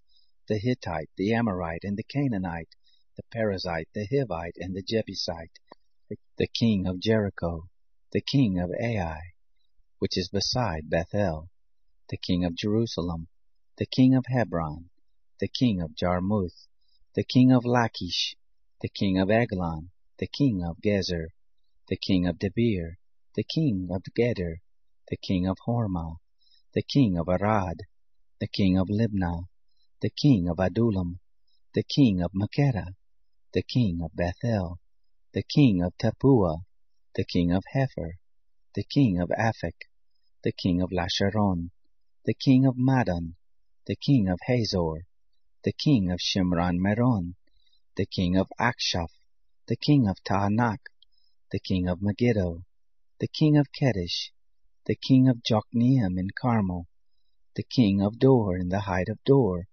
the Hittite, the Amorite, and the Canaanite, the Perizzite, the Hivite, and the Jebusite, the king of Jericho, the king of Ai, which is beside Bethel, the king of Jerusalem, the king of Hebron, the king of Jarmuth, the king of Lachish, the king of Eglon, the king of Gezer, the king of Debir, the king of Geder, the king of Hormah, the king of Arad, the king of Libnah, the king of Adullam, the king of Makeda, the king of Bethel, the king of Tapua, the king of Hefer, the king of Aphek, the king of Lasharon, the king of Madon, the king of Hazor, the king of Shimron Meron, the king of Akshaph, the king of Taanach, the king of Megiddo, the king of Kadesh, the king of Jokneam in Carmel, the king of Dor in the height of Dor,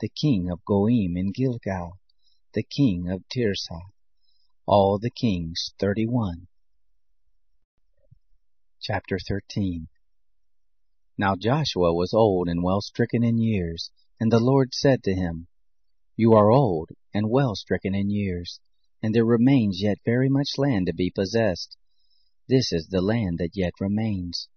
the king of Goim in Gilgal, the king of Tirzah, all the kings 31. Chapter 13. Now Joshua was old and well stricken in years, and the Lord said to him, You are old and well stricken in years, and there remains yet very much land to be possessed. This is the land that yet remains,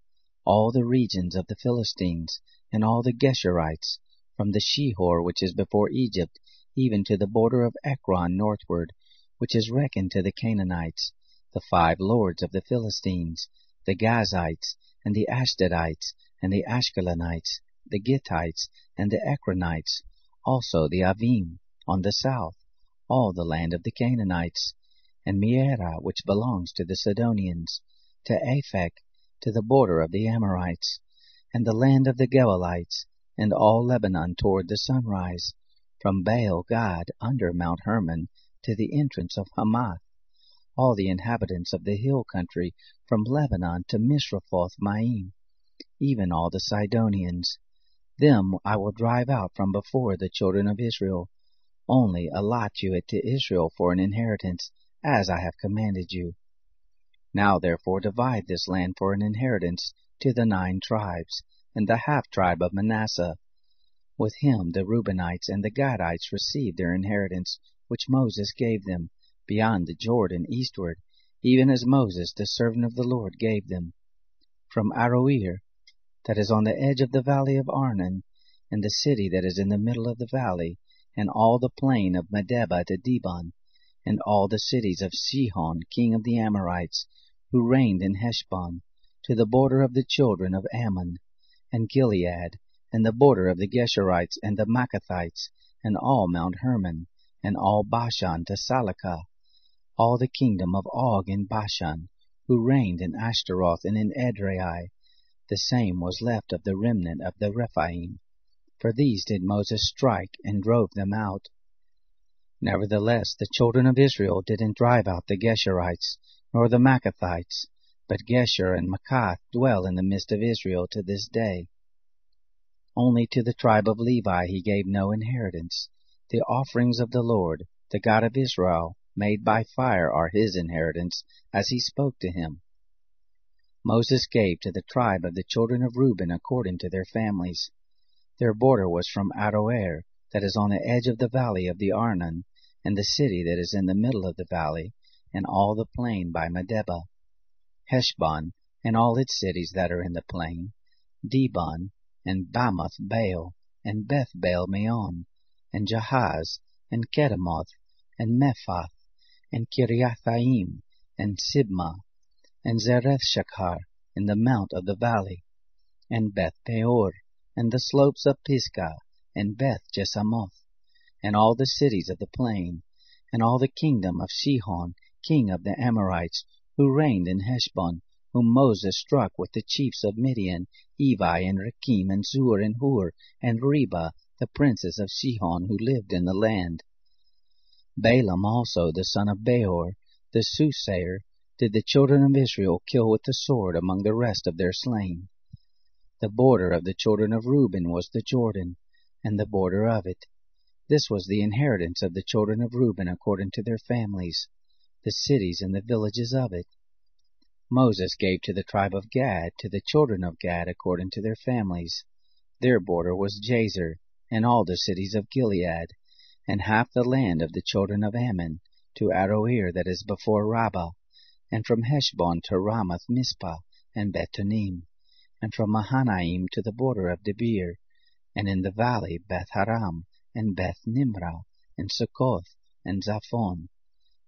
all the regions of the Philistines, and all the Geshurites, from the Shehor which is before Egypt, even to the border of Ekron northward, which is reckoned to the Canaanites, the five lords of the Philistines, the Gazites, and the Ashdodites, and the Ashkelonites, the Gittites, and the Ekronites, also the Avim, on the south, all the land of the Canaanites, and Meara, which belongs to the Sidonians, to Aphek, to the border of the Amorites, and the land of the Gebalites, and all Lebanon toward the sunrise, from Baal-Gad under Mount Hermon to the entrance of Hamath, all the inhabitants of the hill country, from Lebanon to Misrephoth-Maim, even all the Sidonians. Them I will drive out from before the children of Israel. Only allot you it to Israel for an inheritance, as I have commanded you. Now therefore divide this land for an inheritance to the 9 tribes, and the half-tribe of Manasseh. With him the Reubenites and the Gadites received their inheritance, which Moses gave them, beyond the Jordan eastward, even as Moses the servant of the Lord gave them. From Aroer, that is on the edge of the valley of Arnon, and the city that is in the middle of the valley, and all the plain of Medeba to Dibon, and all the cities of Sihon, king of the Amorites, who reigned in Heshbon, to the border of the children of Ammon, and Gilead, and the border of the Geshurites and the Maacathites, and all Mount Hermon, and all Bashan to Salakah, all the kingdom of Og in Bashan, who reigned in Ashtaroth and in Edrei, the same was left of the remnant of the Rephaim. For these did Moses strike, and drove them out. Nevertheless the children of Israel didn't drive out the Geshurites, nor the Maacathites, but Gezer and Maacath dwell in the midst of Israel to this day. Only to the tribe of Levi he gave no inheritance. The offerings of the Lord, the God of Israel, made by fire are his inheritance, as he spoke to him. Moses gave to the tribe of the children of Reuben according to their families. Their border was from Aroer, that is on the edge of the valley of the Arnon, and the city that is in the middle of the valley, and all the plain by Medeba, Heshbon, and all its cities that are in the plain, Debon, and Bamoth Baal, and Beth Baal Meon, and Jahaz, and Kedemoth, and Mephath, and Kiriathaim, and Sibmah, and Zerethshachar, and the mount of the valley, and Beth Peor, and the slopes of Pisgah, and Beth Jesamoth, and all the cities of the plain, and all the kingdom of Sihon, king of the Amorites, who reigned in Heshbon, whom Moses struck with the chiefs of Midian, Evi, and Rakim, and Zur, and Hur, and Reba, the princes of Sihon, who lived in the land. Balaam also, the son of Beor, the soothsayer, did the children of Israel kill with the sword among the rest of their slain. The border of the children of Reuben was the Jordan, and the border of it. This was the inheritance of the children of Reuben according to their families, the cities and the villages of it. Moses gave to the tribe of Gad, to the children of Gad according to their families. Their border was Gezer, and all the cities of Gilead, and half the land of the children of Ammon, to Aroer that is before Rabbah, and from Heshbon to Ramoth Mizpah, and Betonim, and from Mahanaim to the border of Debir, and in the valley Beth-Haram, and Beth-Nimrah, and Succoth, and Zaphon,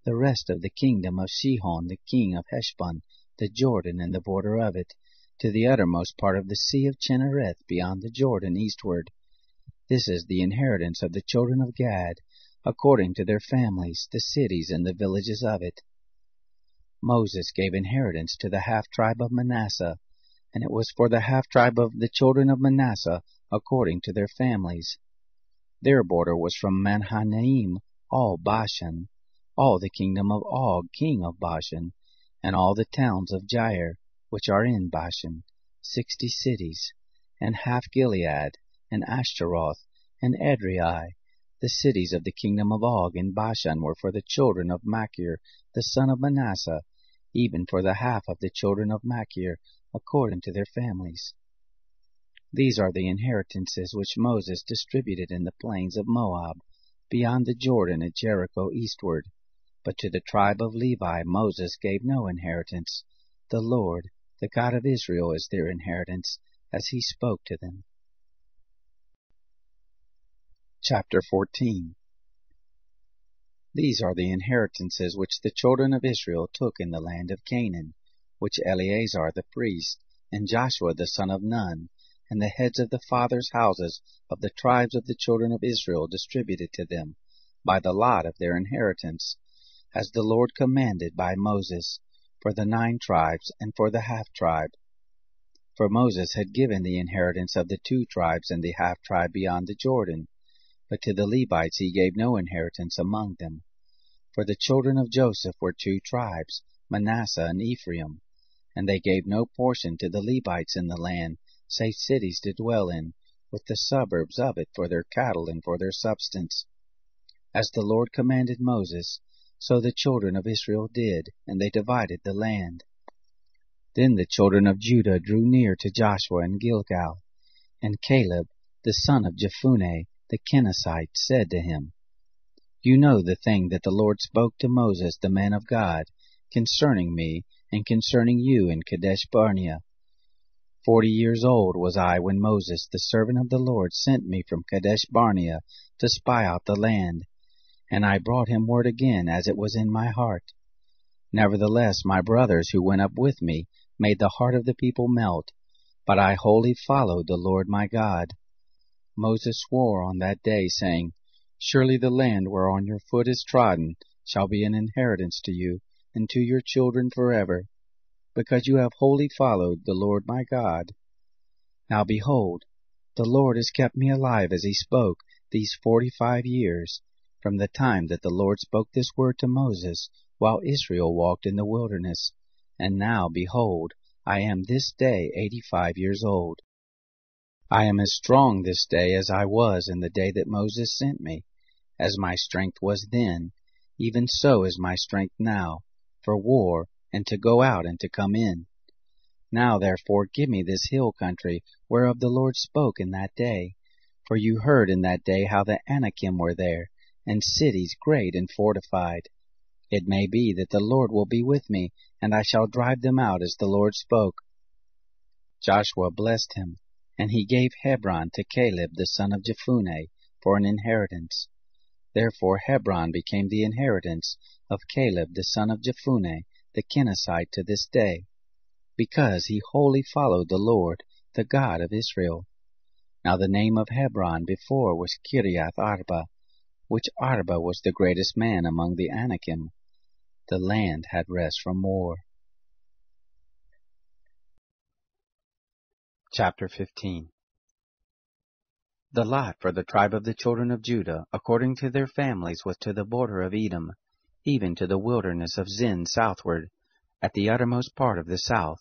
the rest of the kingdom of Sihon, the king of Heshbon, the Jordan and the border of it, to the uttermost part of the sea of Chinnereth beyond the Jordan eastward. This is the inheritance of the children of Gad, according to their families, the cities and the villages of it. Moses gave inheritance to the half-tribe of Manasseh, and it was for the half-tribe of the children of Manasseh, according to their families. Their border was from Mahanaim, all Bashan, all the kingdom of Og, king of Bashan, and all the towns of Jair, which are in Bashan, 60 cities, and half Gilead, and Ashtaroth, and Edrei. The cities of the kingdom of Og in Bashan were for the children of Machir, the son of Manasseh, even for the half of the children of Machir, according to their families. These are the inheritances which Moses distributed in the plains of Moab, beyond the Jordan at Jericho eastward. But to the tribe of Levi Moses gave no inheritance. The Lord, the God of Israel, is their inheritance, as he spoke to them. Chapter 14. These are the inheritances which the children of Israel took in the land of Canaan, which Eleazar the priest, and Joshua the son of Nun, and the heads of the fathers' houses of the tribes of the children of Israel distributed to them, by the lot of their inheritance, as the Lord commanded by Moses, for the 9 tribes and for the half-tribe. For Moses had given the inheritance of the 2 tribes and the half-tribe beyond the Jordan, but to the Levites he gave no inheritance among them. For the children of Joseph were 2 tribes, Manasseh and Ephraim, and they gave no portion to the Levites in the land, save cities to dwell in, with the suburbs of it for their cattle and for their substance. As the Lord commanded Moses, so the children of Israel did, and they divided the land. Then the children of Judah drew near to Joshua in Gilgal, and Caleb, the son of Jephunneh, the Kenizzite, said to him, "You know the thing that the Lord spoke to Moses the man of God, concerning me and concerning you in Kadesh Barnea. 40 years old was I when Moses the servant of the Lord sent me from Kadesh Barnea to spy out the land, and I brought him word again as it was in my heart. Nevertheless my brothers who went up with me made the heart of the people melt, but I wholly followed the Lord my God. Moses swore on that day, saying, Surely the land whereon your foot is trodden shall be an inheritance to you and to your children forever, because you have wholly followed the Lord my God. Now behold, the Lord has kept me alive as he spoke these 45 years, from the time that the Lord spoke this word to Moses, while Israel walked in the wilderness. And now, behold, I am this day 85 years old. I am as strong this day as I was in the day that Moses sent me. As my strength was then, even so is my strength now, for war, and to go out and to come in. Now therefore give me this hill country, whereof the Lord spoke in that day. For you heard in that day how the Anakim were there, and cities great and fortified. It may be that the Lord will be with me, and I shall drive them out as the Lord spoke. Joshua blessed him, and he gave Hebron to Caleb the son of Jephunneh for an inheritance. Therefore Hebron became the inheritance of Caleb the son of Jephunneh the Kenizzite to this day, because he wholly followed the Lord, the God of Israel. Now the name of Hebron before was Kiriath Arba, which Arba was the greatest man among the Anakim. The land had rest from war. Chapter 15. The lot for the tribe of the children of Judah, according to their families, was to the border of Edom, even to the wilderness of Zin southward, at the uttermost part of the south.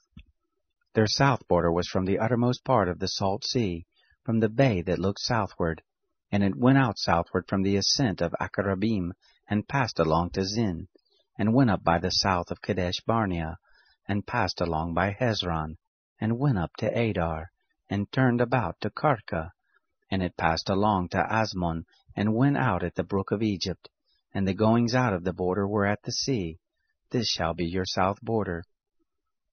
Their south border was from the uttermost part of the salt sea, from the bay that looked southward, and it went out southward from the ascent of Acarabim, and passed along to Zin, and went up by the south of Kadesh Barnea, and passed along by Hezron, and went up to Adar, and turned about to Karka, and it passed along to Asmon, and went out at the brook of Egypt, and the goings out of the border were at the sea. This shall be your south border.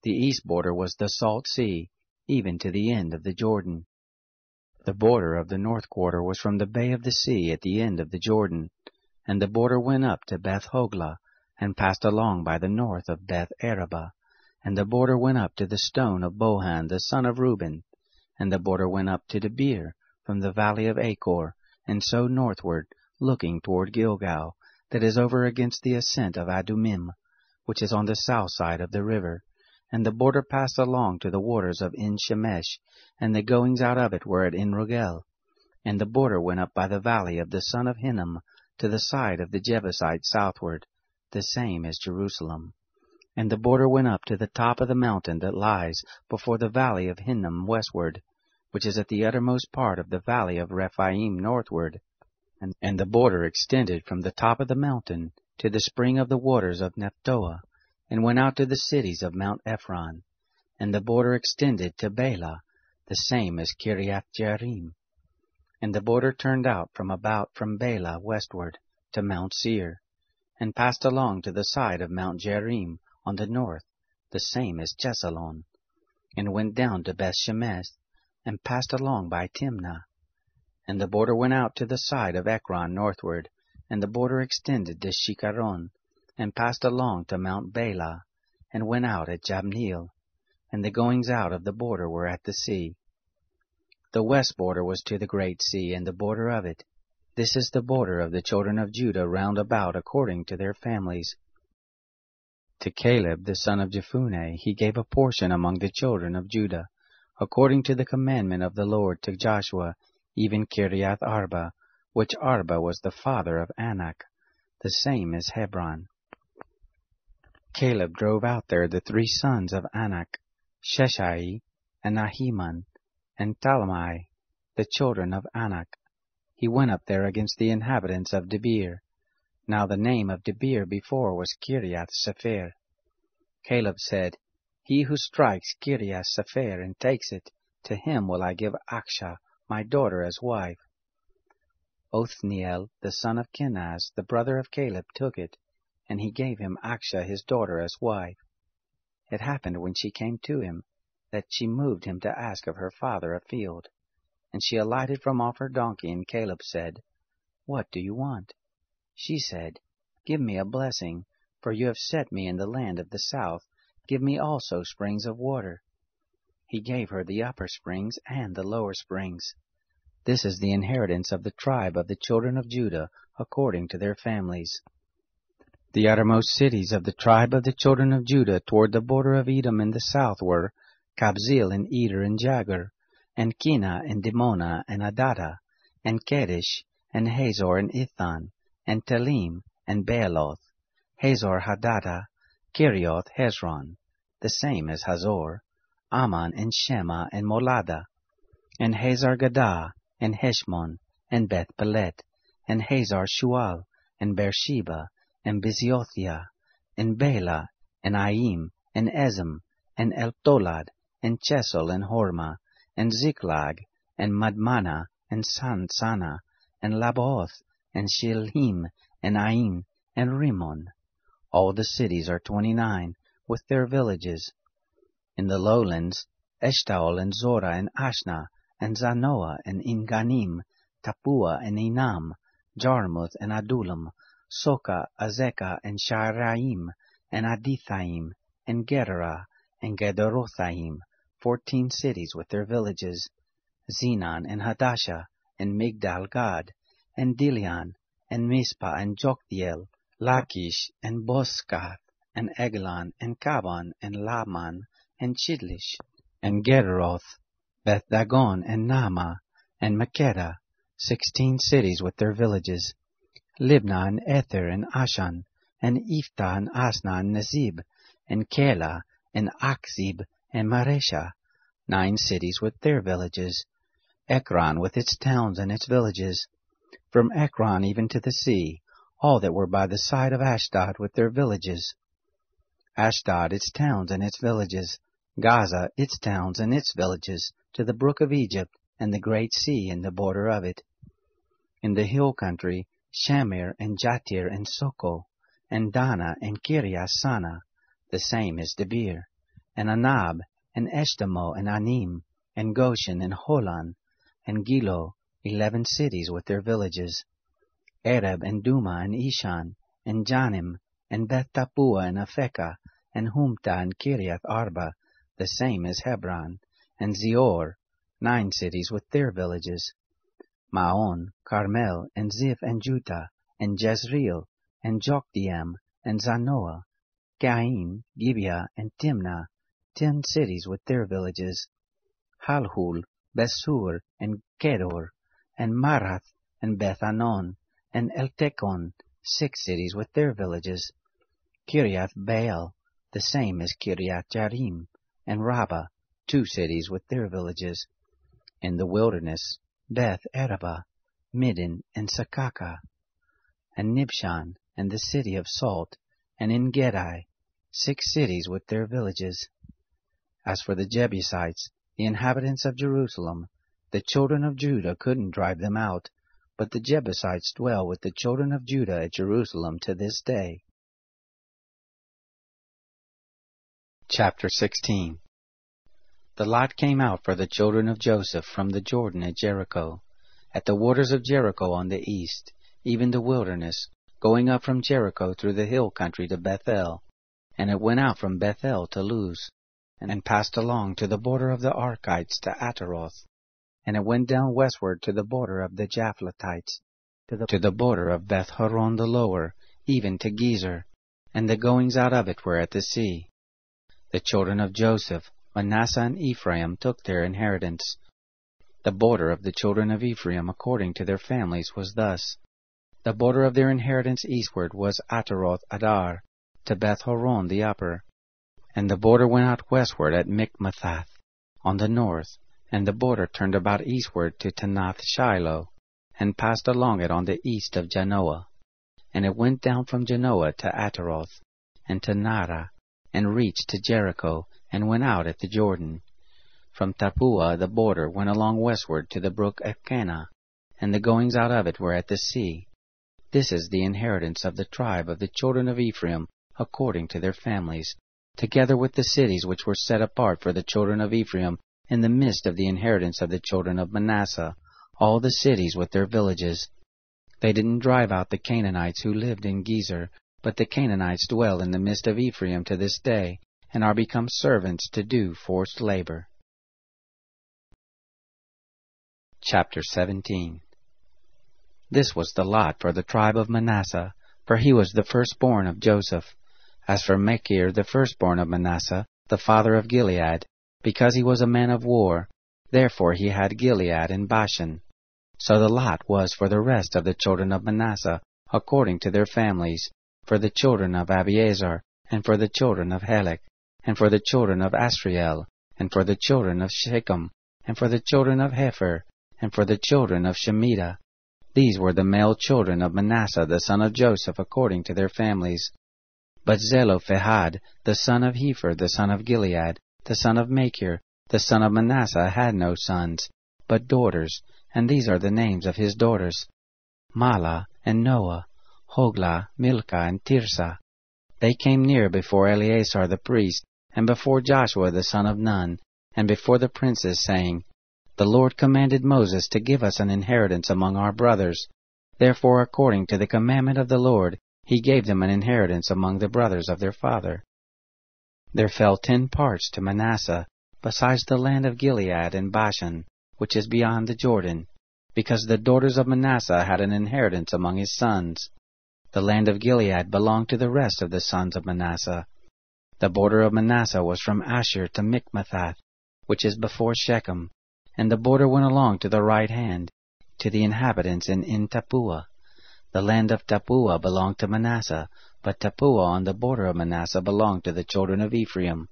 The east border was the salt sea, even to the end of the Jordan. The border of the north quarter was from the bay of the sea at the end of the Jordan, and the border went up to Beth-Hogla, and passed along by the north of Beth-Arabah, and the border went up to the stone of Bohan the son of Reuben, and the border went up to Debir from the valley of Achor, and so northward, looking toward Gilgal, that is over against the ascent of Adumim, which is on the south side of the river, and the border passed along to the waters of En-Shemesh, and the goings out of it were at En-Rogel, and the border went up by the valley of the son of Hinnom to the side of the Jebusites southward, the same as Jerusalem. And the border went up to the top of the mountain that lies before the valley of Hinnom westward, which is at the uttermost part of the valley of Rephaim northward, and the border extended from the top of the mountain to the spring of the waters of Nephtoah, and went out to the cities of Mount Ephron, and the border extended to Bela, the same as Kiriath Jearim. And the border turned out from Bela westward to Mount Seir, and passed along to the side of Mount Jearim on the north, the same as Chesalon, and went down to Bethshemesh, and passed along by Timnah. And the border went out to the side of Ekron northward, and the border extended to Shikaron, and passed along to Mount Bala, and went out at Jabneel, and the goings out of the border were at the sea. The west border was to the great sea, and the border of it. This is the border of the children of Judah round about according to their families. To Caleb the son of Jephunneh he gave a portion among the children of Judah, according to the commandment of the Lord to Joshua, even Kiriath Arba, which Arba was the father of Anak, the same as Hebron. Caleb drove out there the three sons of Anak, Sheshai, and Ahiman, and Talmai, the children of Anak. He went up there against the inhabitants of Debir. Now the name of Debir before was Kiriath Sefer. Caleb said, He who strikes Kiriath Sefer and takes it, to him will I give Aksha, my daughter, as wife. Othniel, the son of Kenaz, the brother of Caleb, took it, and he gave him Aksha, his daughter, as wife. It happened when she came to him, that she moved him to ask of her father a field. And she alighted from off her donkey, and Caleb said, What do you want? She said, Give me a blessing, for you have set me in the land of the south. Give me also springs of water. He gave her the upper springs and the lower springs. This is the inheritance of the tribe of the children of Judah, according to their families. The uttermost cities of the tribe of the children of Judah toward the border of Edom in the south were Kabzeel and Eder and Jagar, and Kina and Dimona and Adada, and Kadesh, and Hazor and Ithan, and Telim and Baaloth, Hazor Hadada, Kirioth Hezron, the same as Hazor, Ammon and Shema and Molada. and Hazor Gadah, and Heshmon, and Beth Pelet, and Hazor Shual, and Beersheba, and Biziothia, and Bela, and Aim, and Ezem, and Eltolad, and Chesel, and Hormah, and Ziklag, and Madmana, and Sansana, and Labaoth, and Shilhim, and Ain, and Rimmon. All the cities are 29, with their villages. In the lowlands, Eshtaol, and Zorah, and Ashna, and Zanoah, and Inganim, Tapua, and Enam, Jarmuth, and Adullam, Soka, Azekah, and Shaaraim, and Adithaim, and Gedera, and Gederothaim, 14 cities with their villages, Zenon, and Hadasha, and Migdal Gad, and Dilian, and Mizpah, and Joktiel, Lachish, and Boskath, and Eglon, and Kaban, and Laman, and Chidlish, and Gederoth, Beth Dagon, and Naamah, and Makeda, 16 cities with their villages, Libnah, and Ether, and Ashan, and Ephtah, and Asna, and Nezib, and Kela, and Akzib, and Maresha, 9 cities with their villages, Ekron with its towns and its villages, from Ekron even to the sea, all that were by the side of Ashdod with their villages, Ashdod its towns and its villages, Gaza its towns and its villages, to the brook of Egypt, and the great sea and the border of it. In the hill country, Shamir, and Jatir, and Soko, and Dana, and Kiriasana, the same is Debir, and Anab, and Eshtemo, and Anim, and Goshen, and Holon, and Gilo, 11 cities with their villages, Arab, and Duma, and Ishan, and Janim, and Beth Tapua, and Afekah, and Humta, and Kiriath Arba, the same as Hebron, and Zior, 9 cities with their villages, Maon, Carmel, and Ziph, and Juta, and Jezreel, and Jokdeam, and Zanoah, Cain, Gibeah, and Timnah, 10 cities with their villages, Halhul, Besur, and Kedor, and Marath, and Beth-Anon, and Eltekon, 6 cities with their villages, Kiriath Baal, the same as Kiriath Jearim, and Rabbah, 2 cities with their villages. In the wilderness, Beth Arabah, Middin, and Sakaka, and Nibshan, and the city of Salt, and in Gedi, 6 cities with their villages. As for the Jebusites, the inhabitants of Jerusalem, the children of Judah couldn't drive them out, but the Jebusites dwell with the children of Judah at Jerusalem to this day. Chapter 16. The lot came out for the children of Joseph from the Jordan at Jericho, at the waters of Jericho on the east, even the wilderness, going up from Jericho through the hill country to Bethel. And it went out from Bethel to Luz, and passed along to the border of the Arkites to Ataroth. And it went down westward to the border of the Japhletites, to the border of Beth-Horon the lower, even to Gezer, and the goings out of it were at the sea. The children of Joseph, Manasseh and Ephraim, took their inheritance. The border of the children of Ephraim according to their families was thus. The border of their inheritance eastward was Ataroth Adar, to Beth-Horon the upper. And the border went out westward at Mikmethath, on the north, and the border turned about eastward to Tanath Shiloh, and passed along it on the east of Janoah. And it went down from Janoah to Ataroth, and to Nara, and reached to Jericho, and went out at the Jordan. From Tapua the border went along westward to the brook Elkanah, and the goings out of it were at the sea. This is the inheritance of the tribe of the children of Ephraim according to their families, together with the cities which were set apart for the children of Ephraim in the midst of the inheritance of the children of Manasseh, all the cities with their villages. They didn't drive out the Canaanites who lived in Gezer, but the Canaanites dwell in the midst of Ephraim to this day, and are become servants to do forced labor. Chapter 17. This was the lot for the tribe of Manasseh, for he was the firstborn of Joseph. As for Machir, the firstborn of Manasseh, the father of Gilead, because he was a man of war, therefore he had Gilead and Bashan. So the lot was for the rest of the children of Manasseh, according to their families, for the children of Abiezer, and for the children of Helek, and for the children of Asriel, and for the children of Shechem, and for the children of Hefer, and for the children of Shemitah. These were the male children of Manasseh the son of Joseph according to their families. But Zelophehad, the son of Hefer, the son of Gilead, the son of Machir, the son of Manasseh, had no sons, but daughters, and these are the names of his daughters: Mahlah and Noah, Hoglah, Milcah, and Tirzah. They came near before Eleazar the priest, and before Joshua the son of Nun, and before the princes, saying, The Lord commanded Moses to give us an inheritance among our brothers. Therefore, according to the commandment of the Lord, he gave them an inheritance among the brothers of their father. There fell 10 parts to Manasseh, besides the land of Gilead and Bashan, which is beyond the Jordan, because the daughters of Manasseh had an inheritance among his sons. The land of Gilead belonged to the rest of the sons of Manasseh. The border of Manasseh was from Asher to Mikmethath, which is before Shechem, and the border went along to the right hand, to the inhabitants in Tappuah. The land of Tappuah belonged to Manasseh, but Tappuah on the border of Manasseh belonged to the children of Ephraim.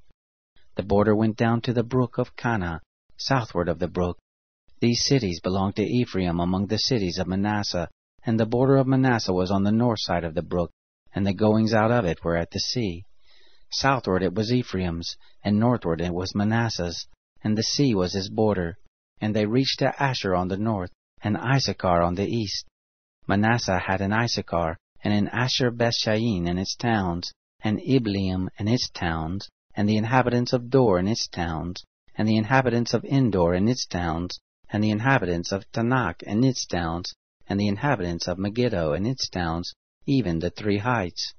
The border went down to the brook of Kana, southward of the brook. These cities belonged to Ephraim among the cities of Manasseh, and the border of Manasseh was on the north side of the brook, and the goings out of it were at the sea. Southward it was Ephraim's, and northward it was Manasseh's, and the sea was his border. And they reached to Asher on the north, and Issachar on the east. Manasseh had an Issachar, and in Asher Bethshean and its towns, and Ibleam and its towns, and the inhabitants of Dor and its towns, and the inhabitants of Endor and its towns, and the inhabitants of Tanakh and its towns, and the inhabitants of Megiddo and its towns, even the 3 heights.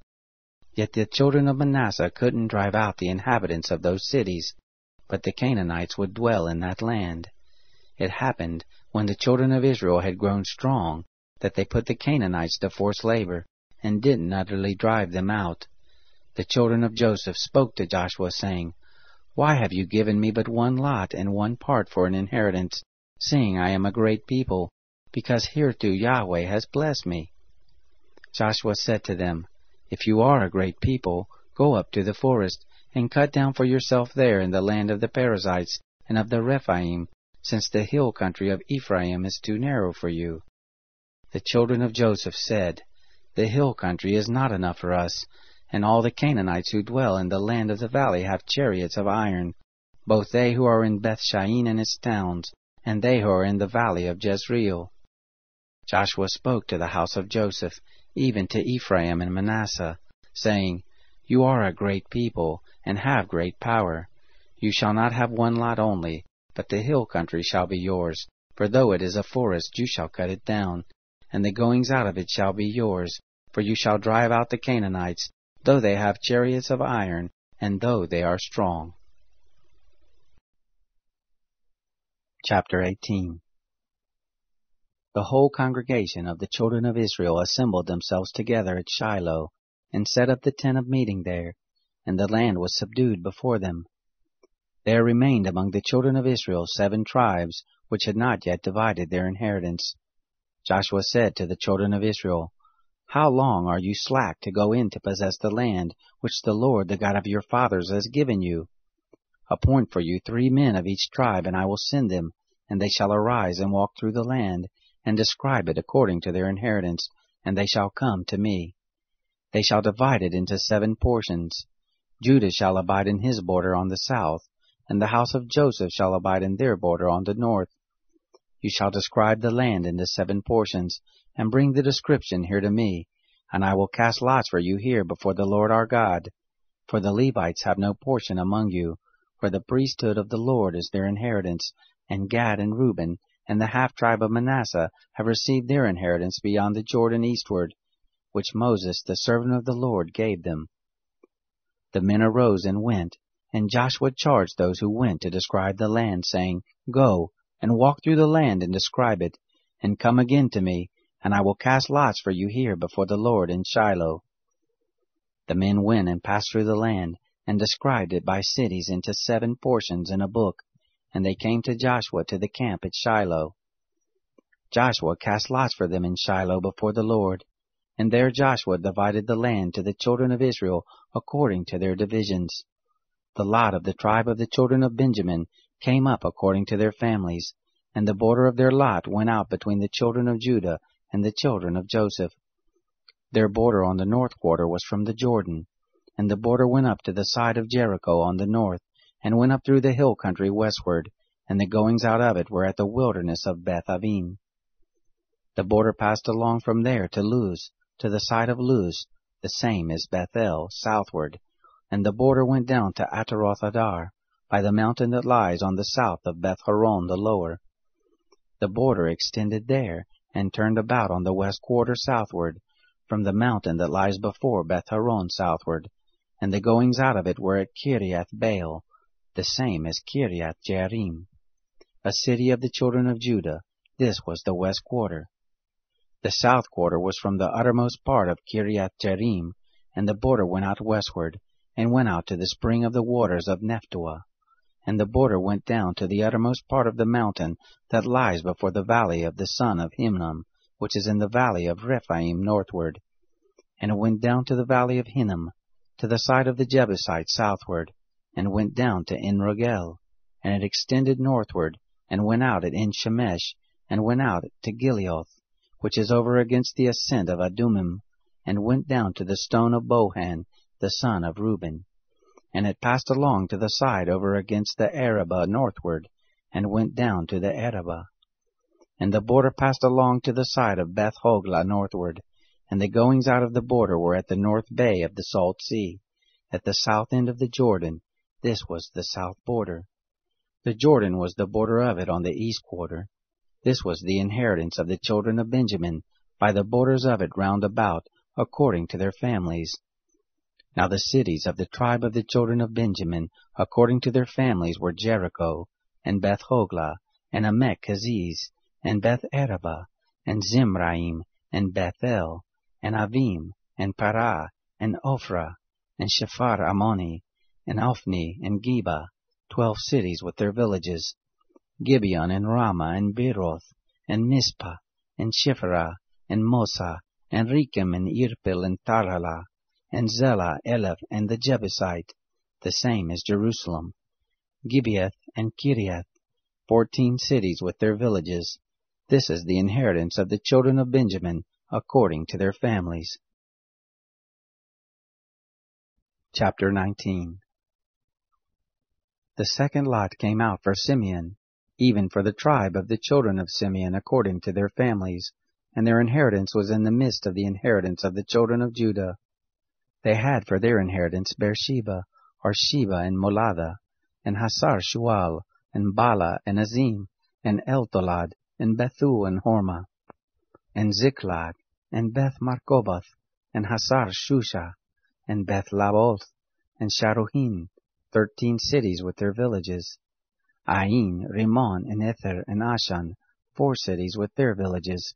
Yet the children of Manasseh couldn't drive out the inhabitants of those cities, but the Canaanites would dwell in that land. It happened, when the children of Israel had grown strong, that they put the Canaanites to forced labor, and didn't utterly drive them out. The children of Joseph spoke to Joshua, saying, Why have you given me but one lot and one part for an inheritance, seeing I am a great people? Because hereto Yahweh has blessed me. Joshua said to them, If you are a great people, go up to the forest, and cut down for yourself there in the land of the Perizzites and of the Rephaim, since the hill country of Ephraim is too narrow for you. The children of Joseph said, The hill country is not enough for us, and all the Canaanites who dwell in the land of the valley have chariots of iron, both they who are in Bethshean and its towns, and they who are in the valley of Jezreel. Joshua spoke to the house of Joseph, even to Ephraim and Manasseh, saying, You are a great people, and have great power. You shall not have one lot only, but the hill country shall be yours, for though it is a forest, you shall cut it down, and the goings out of it shall be yours, for you shall drive out the Canaanites, though they have chariots of iron, and though they are strong. Chapter 18. The whole congregation of the children of Israel assembled themselves together at Shiloh, and set up the tent of meeting there, and the land was subdued before them. There remained among the children of Israel 7 tribes, which had not yet divided their inheritance. Joshua said to the children of Israel, How long are you slack to go in to possess the land which the Lord, the God of your fathers, has given you? Appoint for you 3 men of each tribe, and I will send them, and they shall arise and walk through the land, and describe it according to their inheritance, and they shall come to me. They shall divide it into 7 portions. Judah shall abide in his border on the south, and the house of Joseph shall abide in their border on the north. You shall describe the land into 7 portions, and bring the description here to me, and I will cast lots for you here before the Lord our God. For the Levites have no portion among you, for the priesthood of the Lord is their inheritance, and Gad and Reuben, and the half-tribe of Manasseh, have received their inheritance beyond the Jordan eastward, which Moses the servant of the Lord gave them. The men arose and went, and Joshua charged those who went to describe the land, saying, Go, and walk through the land and describe it, and come again to me, and I will cast lots for you here before the Lord in Shiloh. The men went and passed through the land, and described it by cities into 7 portions in a book, and they came to Joshua to the camp at Shiloh. Joshua cast lots for them in Shiloh before the Lord, and there Joshua divided the land to the children of Israel according to their divisions. The lot of the tribe of the children of Benjamin came up according to their families, and the border of their lot went out between the children of Judah and the children of Joseph. Their border on the north quarter was from the Jordan, and the border went up to the side of Jericho on the north, and went up through the hill country westward, and the goings out of it were at the wilderness of Beth-Avim. The border passed along from there to Luz, to the side of Luz, the same as Bethel, southward, and the border went down to Ataroth-Adar, by the mountain that lies on the south of Beth-Horon the lower. The border extended there, and turned about on the west quarter southward, from the mountain that lies before Beth-Horon southward, and the goings out of it were at Kiriath-Baal, the same as Kiriath-Jearim, a city of the children of Judah. This was the west quarter. The south quarter was from the uttermost part of Kiriath-Jearim, and the border went out westward, and went out to the spring of the waters of Nephtuah. And the border went down to the uttermost part of the mountain that lies before the valley of the son of Himnom, which is in the valley of Rephaim northward. And it went down to the valley of Hinnom, to the side of the Jebusites southward, and went down to En-Rogel. And it extended northward, and went out at En-Shemesh, and went out to Gilioth, which is over against the ascent of Adumim, and went down to the stone of Bohan, the son of Reuben. And it passed along to the side over against the Arabah northward, and went down to the Arabah. And the border passed along to the side of Beth-Hogla northward, and the goings out of the border were at the north bay of the Salt Sea, at the south end of the Jordan. This was the south border. The Jordan was the border of it on the east quarter. This was the inheritance of the children of Benjamin, by the borders of it round about, according to their families. Now the cities of the tribe of the children of Benjamin, according to their families, were Jericho, and Beth-Hogla, and Amek-Keziz, and Beth-Arabah, and Zimraim, and Bethel, and Avim, and Parah, and Ophrah, and Shephar-Ammoni, and Ophni, and Geba, 12 cities with their villages. Gibeon, and Ramah, and Beeroth, and Mizpah, and Shipharah, and Mosa, and Rechem, and Irpil, and Tarhala, and Zelah, Eleph, and the Jebusite, the same as Jerusalem, Gibeath, and Kiriath, 14 cities with their villages. This is the inheritance of the children of Benjamin, according to their families. Chapter 19. The second lot came out for Simeon, even for the tribe of the children of Simeon according to their families, and their inheritance was in the midst of the inheritance of the children of Judah. They had for their inheritance Beersheba, or Sheba, and Molada, and Hasar Shual, and Bala, and Azim, and Eltolad, and Bethu, and Horma, and Ziklag, and Beth Markoboth, and Hasar Shusha, and Beth Laboth, and Sharuhin, 13 cities with their villages. Ain, Rimmon, and Ether, and Ashan, 4 cities with their villages,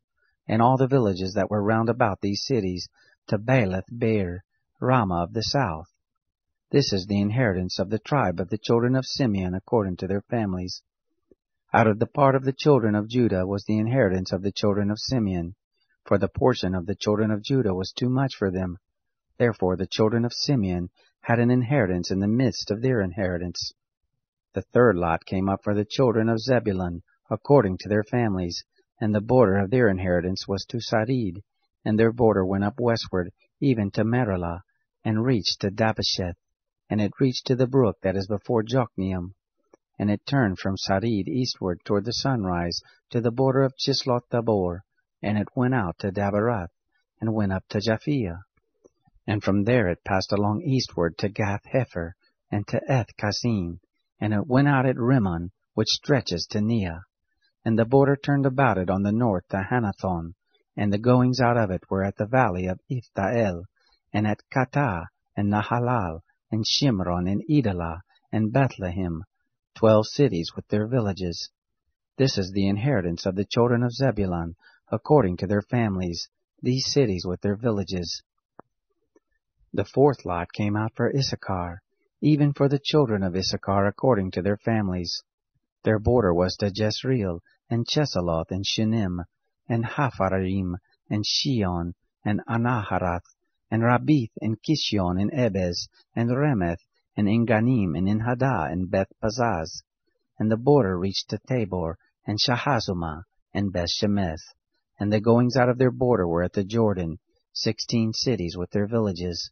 and all the villages that were round about these cities, to Baalath Beer, Ramah of the south. This is the inheritance of the tribe of the children of Simeon according to their families. Out of the part of the children of Judah was the inheritance of the children of Simeon, for the portion of the children of Judah was too much for them. Therefore the children of Simeon had an inheritance in the midst of their inheritance. The third lot came up for the children of Zebulun, according to their families, and the border of their inheritance was to Sarid, and their border went up westward, even to Merilah, and reached to Dabesheth, and it reached to the brook that is before Jokneam, and it turned from Sarid eastward toward the sunrise, to the border of Chisloth-Tabor, and it went out to Dabarath, and went up to Japhia, and from there it passed along eastward to Gath-Hefer, and to Eth-Kasim, and it went out at Rimmon, which stretches to Neah. And the border turned about it on the north to Hanathon, and the goings out of it were at the valley of Iftael, and at Katah, and Nahalal, and Shimron, and Idalah, and Bethlehem, 12 cities with their villages. This is the inheritance of the children of Zebulun, according to their families, these cities with their villages. The fourth lot came out for Issachar, even for the children of Issachar according to their families. Their border was to Jezreel, and Cheseloth, and Shinim, and Hapharim, and Shion, and Anaharath, and Rabith, and Kishion, and Ebez, and Remeth, and Enganim, and Enhada, and Beth-Pazaz. and the border reached to Tabor, and Shahazuma, and Bethshemeth. And the goings out of their border were at the Jordan, 16 cities with their villages.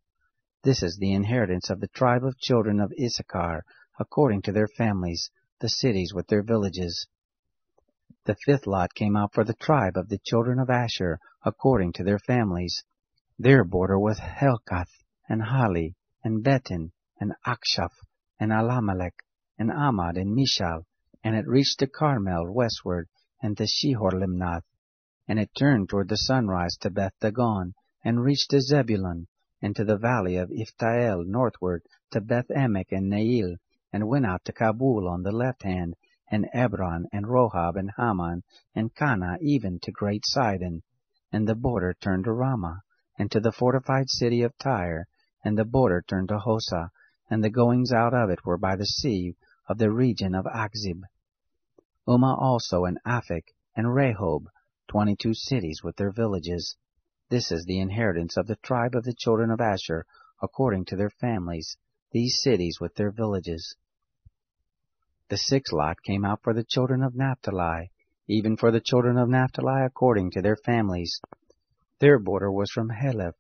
This is the inheritance of the tribe of children of Issachar, according to their families, the cities with their villages. The fifth lot came out for the tribe of the children of Asher, according to their families. Their border was Helkath, and Hali, and Betin, and Akshaf, and Alamelech, and Amad, and Mishal, and it reached to Carmel westward, and to Shehorlimnath, and it turned toward the sunrise to Beth Dagon, and reached to Zebulun, and to the valley of Iftael northward, to Beth Emek and Neil, and went out to Kabul on the left hand, and Ebron, and Rohab, and Haman, and Kana, even to great Sidon, and the border turned to Ramah, and to the fortified city of Tyre, and the border turned to Hosa, and the goings out of it were by the sea of the region of Akzib. Uma also, and Aphek, and Rehob, 22 cities with their villages. This is the inheritance of the tribe of the children of Asher, according to their families, these cities with their villages. The sixth lot came out for the children of Naphtali, even for the children of Naphtali according to their families. Their border was from Heleph,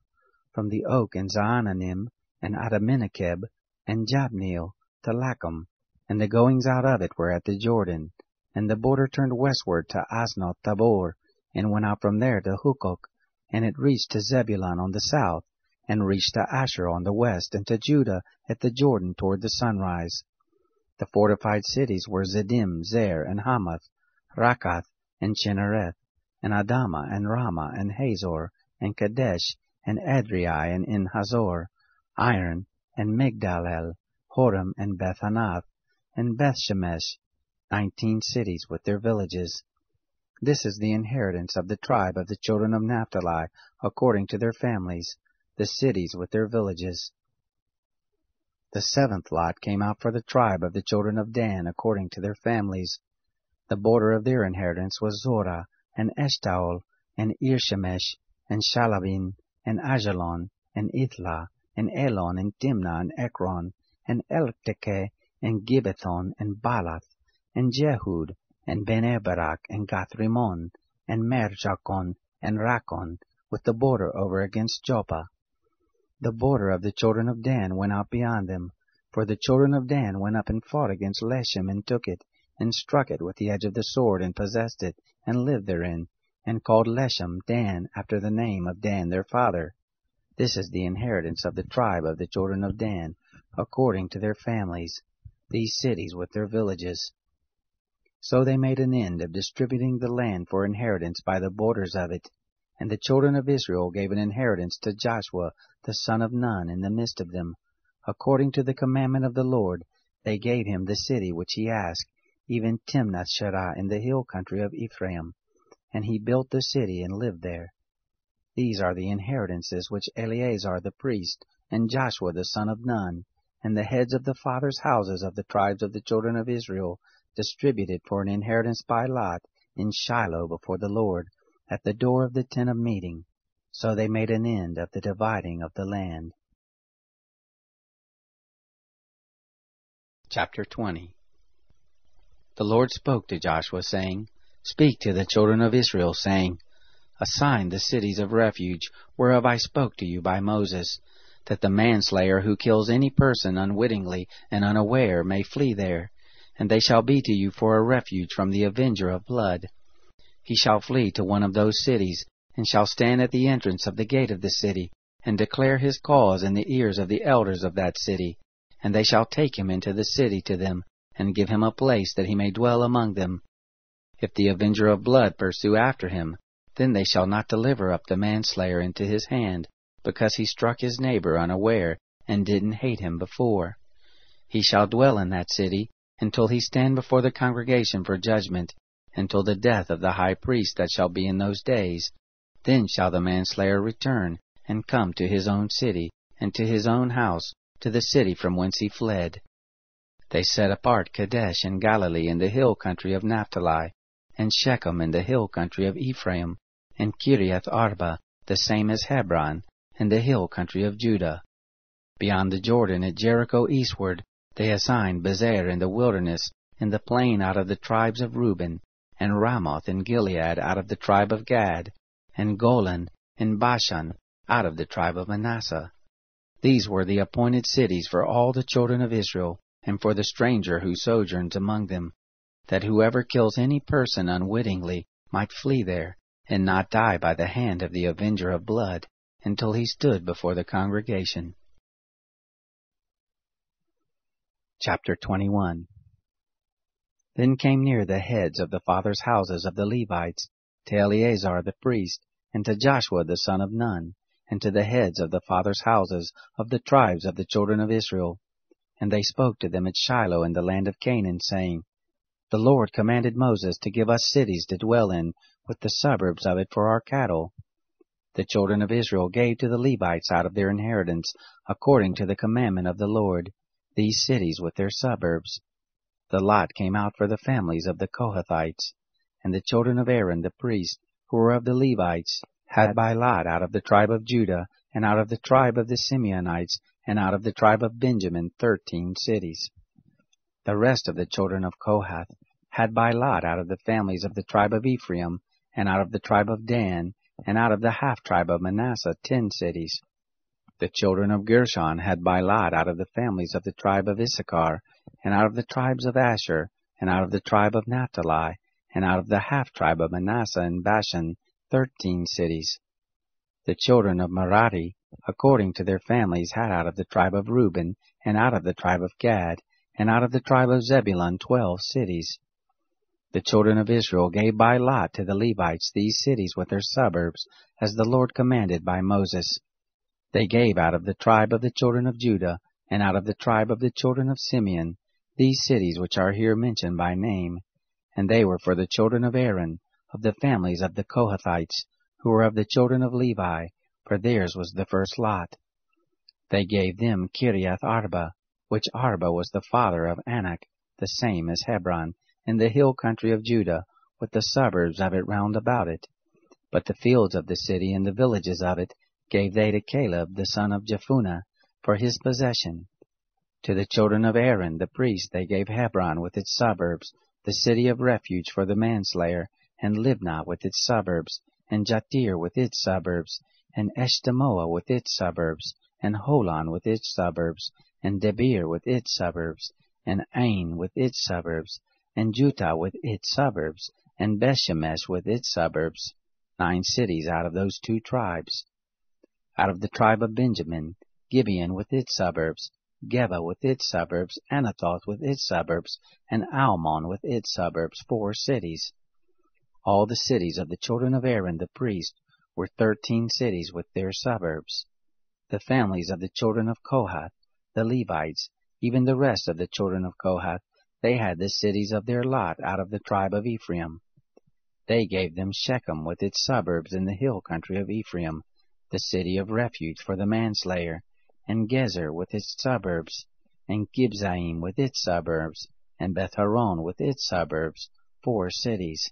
from the oak and Zaananim, and Adaminakeb, and Jabneel, to Lacham, and the goings out of it were at the Jordan, and the border turned westward to Asnot Tabor, and went out from there to Hukok, and it reached to Zebulun on the south, and reached to Asher on the west, and to Judah at the Jordan toward the sunrise. The fortified cities were Zedim, Zer, and Hamath, Rakath, and Chinnereth, and Adama, and Ramah, and Hazor, and Kadesh, and Edrei, and in Hazor, Iron, and Migdalel, Horem, and Bethanath, and Bethshemesh, 19 cities with their villages. This is the inheritance of the tribe of the children of Naphtali, according to their families, the cities with their villages. The seventh lot came out for the tribe of the children of Dan, according to their families. The border of their inheritance was Zorah, and Eshtaol, and Irshemesh, and Shalabin, and Ajalon, and Ithla, and Elon, and Timnah, and Ekron, and Elkteke, and Gibbethon, and Balath, and Jehud, and Ben-Eberak, and Gathrimon, and Merjakon, and Rakon, with the border over against Joppa. The border of the children of Dan went out beyond them, for the children of Dan went up and fought against Leshem, and took it, and struck it with the edge of the sword, and possessed it, and lived therein, and called Leshem Dan, after the name of Dan their father. This is the inheritance of the tribe of the children of Dan, according to their families, these cities with their villages. So they made an end of distributing the land for inheritance by the borders of it, and the children of Israel gave an inheritance to Joshua the son of Nun in the midst of them. According to the commandment of the Lord, they gave him the city which he asked, even Timnath-Serah in the hill country of Ephraim. And he built the city and lived there. These are the inheritances which Eleazar the priest, and Joshua the son of Nun, and the heads of the fathers' houses of the tribes of the children of Israel, distributed for an inheritance by lot in Shiloh before the Lord, at the door of the tent of meeting. So they made an end of the dividing of the land. Chapter 20. The Lord spoke to Joshua, saying, Speak to the children of Israel, saying, Assign the cities of refuge, whereof I spoke to you by Moses, that the manslayer who kills any person unwittingly and unaware may flee there, and they shall be to you for a refuge from the avenger of blood. He shall flee to one of those cities, and shall stand at the entrance of the gate of the city, and declare his cause in the ears of the elders of that city. And they shall take him into the city to them, and give him a place that he may dwell among them. If the avenger of blood pursue after him, then they shall not deliver up the manslayer into his hand, because he struck his neighbor unaware, and didn't hate him before. He shall dwell in that city, until he stand before the congregation for judgment, until the death of the high priest that shall be in those days. Then shall the manslayer return, and come to his own city, and to his own house, to the city from whence he fled. They set apart Kadesh and Galilee in the hill country of Naphtali, and Shechem in the hill country of Ephraim, and Kiriath Arba, the same as Hebron, in the hill country of Judah. Beyond the Jordan at Jericho eastward, they assigned Gezer in the wilderness, in the plain out of the tribes of Reuben, and Ramoth in Gilead out of the tribe of Gad, and Golan in Bashan out of the tribe of Manasseh. These were the appointed cities for all the children of Israel, and for the stranger who sojourns among them, that whoever kills any person unwittingly might flee there, and not die by the hand of the avenger of blood, until he stood before the congregation. Chapter 21. Then came near the heads of the fathers' houses of the Levites, to Eleazar the priest, and to Joshua the son of Nun, and to the heads of the fathers' houses of the tribes of the children of Israel. And they spoke to them at Shiloh in the land of Canaan, saying, The Lord commanded Moses to give us cities to dwell in, with the suburbs of it for our cattle. The children of Israel gave to the Levites out of their inheritance, according to the commandment of the Lord, these cities with their suburbs. The lot came out for the families of the Kohathites, and the children of Aaron the priest, who were of the Levites, had by lot out of the tribe of Judah, and out of the tribe of the Simeonites, and out of the tribe of Benjamin 13 cities. The rest of the children of Kohath had by lot out of the families of the tribe of Ephraim, and out of the tribe of Dan, and out of the half-tribe of Manasseh 10 cities. The children of Gershon had by lot out of the families of the tribe of Issachar, and out of the tribes of Asher, and out of the tribe of Naphtali, and out of the half-tribe of Manasseh in Bashan 13 cities. The children of Merari, according to their families, had out of the tribe of Reuben, and out of the tribe of Gad, and out of the tribe of Zebulun 12 cities. The children of Israel gave by lot to the Levites these cities with their suburbs, as the Lord commanded by Moses. They gave out of the tribe of the children of Judah, and out of the tribe of the children of Simeon, these cities which are here mentioned by name. And they were for the children of Aaron, of the families of the Kohathites, who were of the children of Levi, for theirs was the first lot. They gave them Kiriath Arba, which Arba was the father of Anak, the same as Hebron, in the hill country of Judah, with the suburbs of it round about it. But the fields of the city and the villages of it gave they to Caleb the son of Jephunneh for his possession. To the children of Aaron the priest they gave Hebron with its suburbs, the city of refuge for the manslayer, and Libnah with its suburbs, and Jatir with its suburbs, and Eshtemoa with its suburbs, and Holon with its suburbs, and Debir with its suburbs, and Ain with its suburbs, and Juttah with its suburbs, and Bethshemesh with its suburbs, 9 cities out of those 2 tribes. Out of the tribe of Benjamin, Gibeon with its suburbs, Geba with its suburbs, Anathoth with its suburbs, and Almon with its suburbs, 4 cities. All the cities of the children of Aaron the priest were 13 cities with their suburbs. The families of the children of Kohath, the Levites, even the rest of the children of Kohath, they had the cities of their lot out of the tribe of Ephraim. They gave them Shechem with its suburbs in the hill country of Ephraim, the city of refuge for the manslayer, and Gezer with its suburbs, and Gibzaim with its suburbs, and Beth-Horon with its suburbs, 4 cities.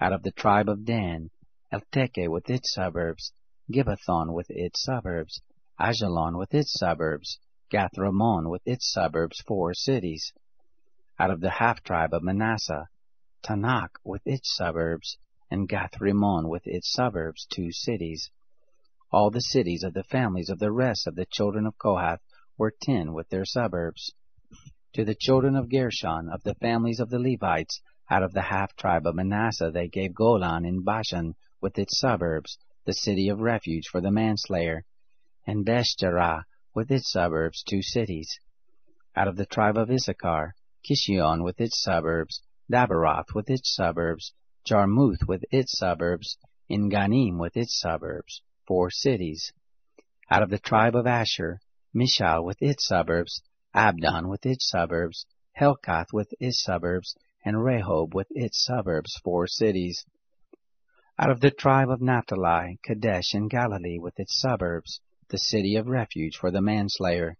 Out of the tribe of Dan, Elteke with its suburbs, Gibbethon with its suburbs, Ajalon with its suburbs, Gath-Ramon with its suburbs, 4 cities. Out of the half-tribe of Manasseh, Tanakh with its suburbs, and Gath-Rimon with its suburbs, 2 cities. All the cities of the families of the rest of the children of Kohath were 10 with their suburbs. To the children of Gershon, of the families of the Levites, out of the half-tribe of Manasseh they gave Golan in Bashan with its suburbs, the city of refuge for the manslayer, and Bethzerah with its suburbs, 2 cities. Out of the tribe of Issachar, Kishion with its suburbs, Daberoth with its suburbs, Jarmuth with its suburbs, Engannim with its suburbs, 4 cities. Out of the tribe of Asher, Mishal with its suburbs, Abdon with its suburbs, Helkath with its suburbs, and Rehob with its suburbs, 4 cities. Out of the tribe of Naphtali, Kadesh in Galilee with its suburbs, the city of refuge for the manslayer,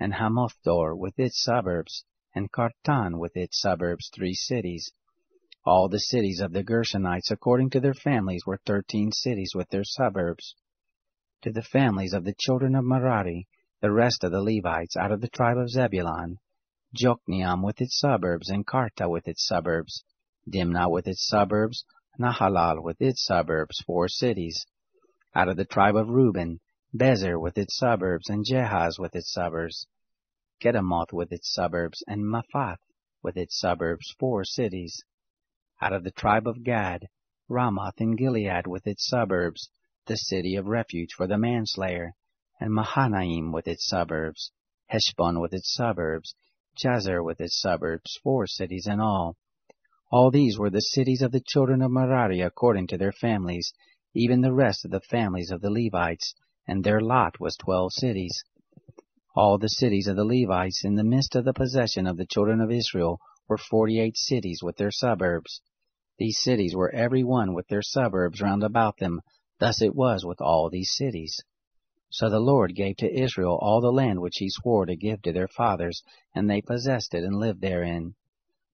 and Hamothdor with its suburbs, and Kartan with its suburbs, 3 cities. All the cities of the Gershonites according to their families were 13 cities with their suburbs. To the families of the children of Merari, the rest of the Levites out of the tribe of Zebulun, Jokneam with its suburbs, and Karta with its suburbs, Dimnah with its suburbs, Nahalal with its suburbs, 4 cities. Out of the tribe of Reuben, Bezer with its suburbs, and Jehaz with its suburbs, Kedemoth with its suburbs, and Mephath with its suburbs, 4 cities. Out of the tribe of Gad, Ramoth in Gilead with its suburbs, the city of refuge for the manslayer, and Mahanaim with its suburbs, Heshbon with its suburbs, Gezer with its suburbs, 4 cities in all. All these were the cities of the children of Merari according to their families, even the rest of the families of the Levites, and their lot was 12 cities. All the cities of the Levites in the midst of the possession of the children of Israel were 48 cities with their suburbs. These cities were every one with their suburbs round about them, thus it was with all these cities. So the Lord gave to Israel all the land which he swore to give to their fathers, and they possessed it and lived therein.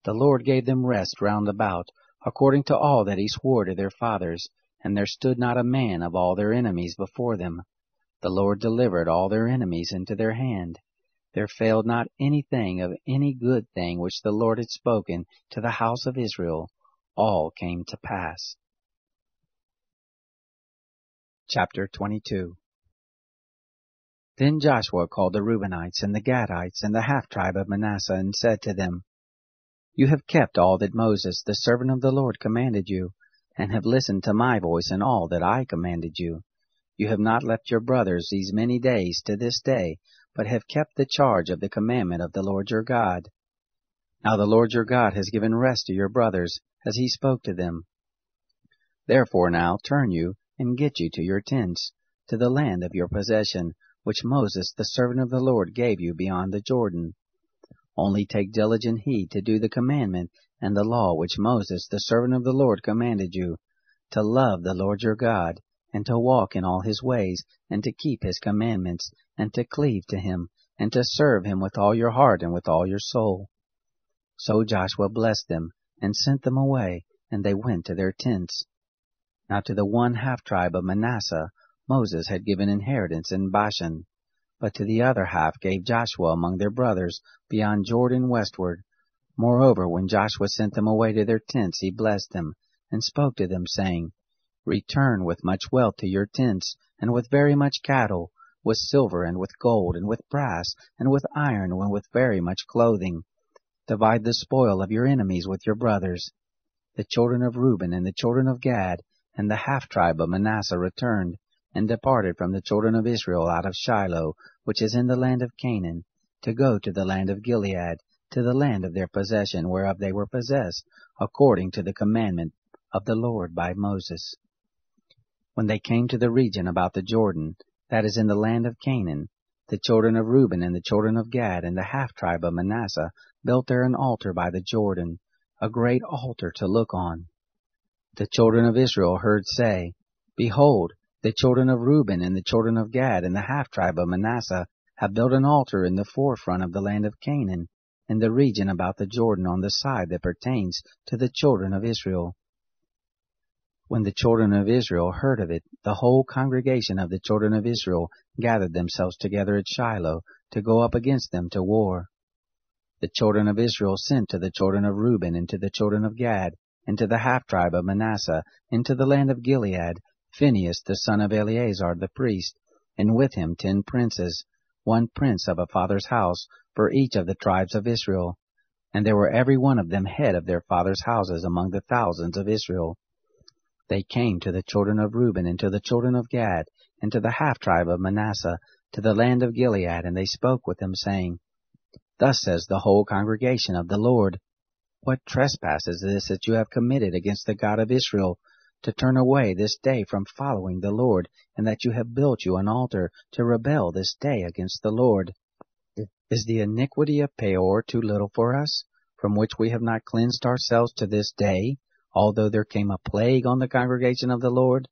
The Lord gave them rest round about, according to all that he swore to their fathers, and there stood not a man of all their enemies before them. The Lord delivered all their enemies into their hand. There failed not anything of any good thing which the Lord had spoken to the house of Israel. All came to pass. Chapter 22. Then Joshua called the Reubenites and the Gadites and the half-tribe of Manasseh, and said to them, You have kept all that Moses, the servant of the Lord, commanded you, and have listened to my voice in all that I commanded you. You have not left your brothers these many days to this day, but have kept the charge of the commandment of the Lord your God. Now the Lord your God has given rest to your brothers, as he spoke to them. Therefore now turn you, and get you to your tents, to the land of your possession, which Moses the servant of the Lord gave you beyond the Jordan. Only take diligent heed to do the commandment and the law which Moses the servant of the Lord commanded you, to love the Lord your God, and to walk in all his ways, and to keep his commandments, and to cleave to him, and to serve him with all your heart and with all your soul. So Joshua blessed them, and sent them away, and they went to their tents. Now to the one half-tribe of Manasseh Moses had given inheritance in Bashan, but to the other half gave Joshua among their brothers beyond Jordan westward. Moreover, when Joshua sent them away to their tents, he blessed them, and spoke to them, saying, Return with much wealth to your tents, and with very much cattle, with silver, and with gold, and with brass, and with iron, and with very much clothing. Divide the spoil of your enemies with your brothers. The children of Reuben, and the children of Gad, and the half-tribe of Manasseh returned, and departed from the children of Israel out of Shiloh, which is in the land of Canaan, to go to the land of Gilead, to the land of their possession, whereof they were possessed, according to the commandment of the Lord by Moses. When they came to the region about the Jordan, that is in the land of Canaan, the children of Reuben and the children of Gad and the half-tribe of Manasseh built there an altar by the Jordan, a great altar to look on. The children of Israel heard say, Behold, the children of Reuben and the children of Gad and the half-tribe of Manasseh have built an altar in the forefront of the land of Canaan, in the region about the Jordan on the side that pertains to the children of Israel. When the children of Israel heard of it, the whole congregation of the children of Israel gathered themselves together at Shiloh to go up against them to war. The children of Israel sent to the children of Reuben and to the children of Gad and to the half-tribe of Manasseh into the land of Gilead, Phinehas the son of Eleazar the priest, and with him 10 princes, 1 prince of a father's house, for each of the tribes of Israel. And there were every one of them head of their father's houses among the thousands of Israel. They came to the children of Reuben, and to the children of Gad, and to the half-tribe of Manasseh, to the land of Gilead, and they spoke with them, saying, Thus says the whole congregation of the Lord, What trespass is this that you have committed against the God of Israel, to turn away this day from following the Lord, and that you have built you an altar to rebel this day against the Lord? Is the iniquity of Peor too little for us, from which we have not cleansed ourselves to this day, although there came a plague on the congregation of the Lord,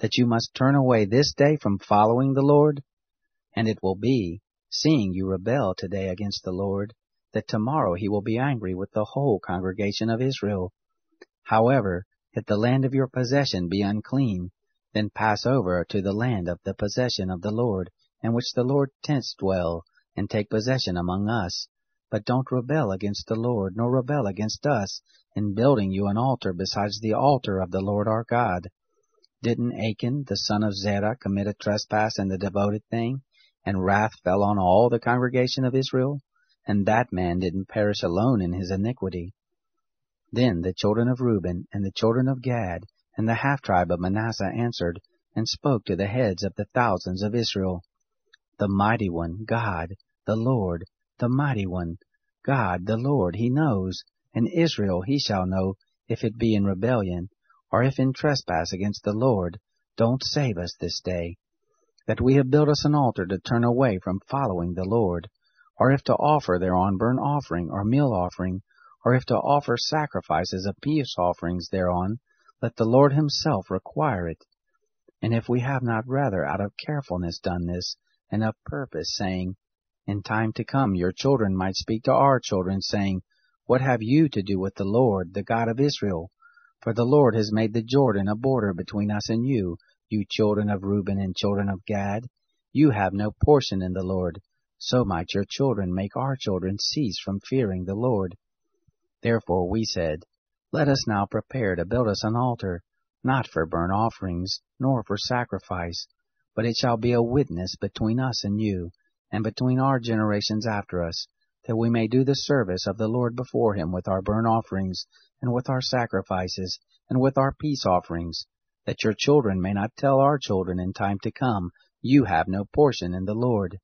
that you must turn away this day from following the Lord? And it will be, seeing you rebel today against the Lord, that tomorrow he will be angry with the whole congregation of Israel. However, if the land of your possession be unclean, then pass over to the land of the possession of the Lord, in which the Lord's tents dwell, and take possession among us. But don't rebel against the Lord, nor rebel against us, in building you an altar besides the altar of the Lord our God. Didn't Achan, the son of Zerah, commit a trespass in the devoted thing, and wrath fell on all the congregation of Israel? And that man didn't perish alone in his iniquity. Then the children of Reuben, and the children of Gad, and the half-tribe of Manasseh answered, and spoke to the heads of the thousands of Israel, The Mighty One, God, the Lord, the Mighty One, God, the Lord, He knows, and Israel He shall know, if it be in rebellion, or if in trespass against the Lord, don't save us this day, that we have built us an altar to turn away from following the Lord, or if to offer thereon burnt offering or meal offering, or if to offer sacrifices of peace offerings thereon, let the Lord Himself require it. And if we have not rather out of carefulness done this, and of purpose, saying, In time to come your children might speak to our children, saying, What have you to do with the Lord, the God of Israel? For the Lord has made the Jordan a border between us and you, you children of Reuben and children of Gad. You have no portion in the Lord. So might your children make our children cease from fearing the Lord. Therefore we said, Let us now prepare to build us an altar, not for burnt offerings, nor for sacrifice, but it shall be a witness between us and you, and between our generations after us, that we may do the service of the Lord before Him with our burnt offerings, and with our sacrifices, and with our peace offerings, that your children may not tell our children in time to come, You have no portion in the Lord.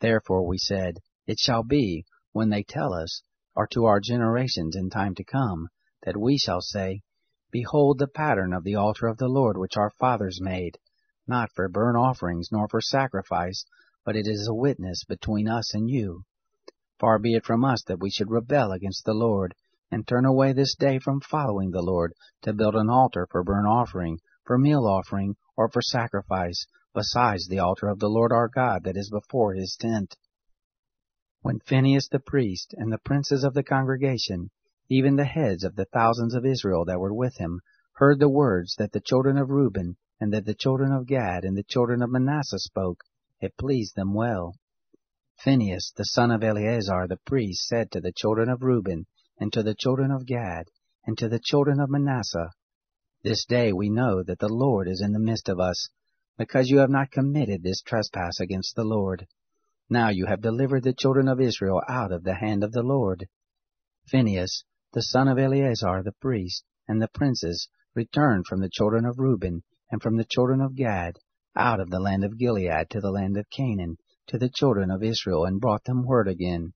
Therefore we said, It shall be, when they tell us, or to our generations in time to come, that we shall say, Behold the pattern of the altar of the Lord which our fathers made, not for burnt offerings nor for sacrifice, but it is a witness between us and you. Far be it from us that we should rebel against the Lord, and turn away this day from following the Lord, to build an altar for burnt offering, for meal offering, or for sacrifice, besides the altar of the Lord our God that is before His tent. When Phinehas the priest, and the princes of the congregation, even the heads of the thousands of Israel that were with him, heard the words that the children of Reuben, and that the children of Gad, and the children of Manasseh spoke, it pleased them well. Phinehas the son of Eleazar the priest said to the children of Reuben, and to the children of Gad, and to the children of Manasseh, This day we know that the Lord is in the midst of us, because you have not committed this trespass against the Lord. Now you have delivered the children of Israel out of the hand of the Lord. Phinehas the son of Eleazar the priest, and the princes, returned from the children of Reuben, and from the children of Gad, out of the land of Gilead to the land of Canaan, to the children of Israel, and brought them word again.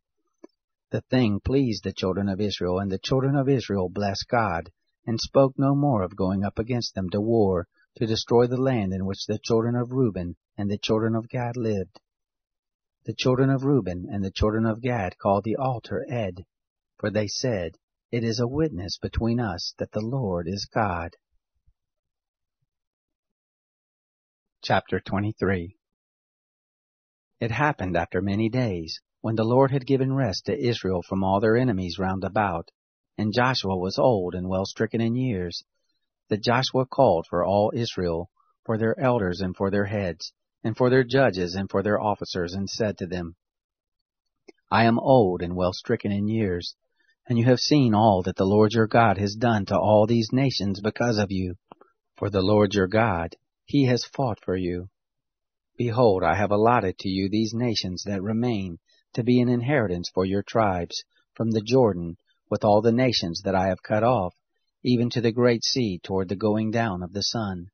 The thing pleased the children of Israel, and the children of Israel blessed God, and spoke no more of going up against them to war, to destroy the land in which the children of Reuben and the children of Gad lived. The children of Reuben and the children of Gad called the altar Ed, for they said, It is a witness between us that the Lord is God. Chapter 23. It happened after many days, when the Lord had given rest to Israel from all their enemies round about, and Joshua was old and well stricken in years, that Joshua called for all Israel, for their elders and for their heads, and for their judges and for their officers, and said to them, I am old and well stricken in years, and you have seen all that the Lord your God has done to all these nations because of you. For the Lord your God, He has fought for you. Behold, I have allotted to you these nations that remain to be an inheritance for your tribes, from the Jordan, with all the nations that I have cut off, even to the great sea toward the going down of the sun.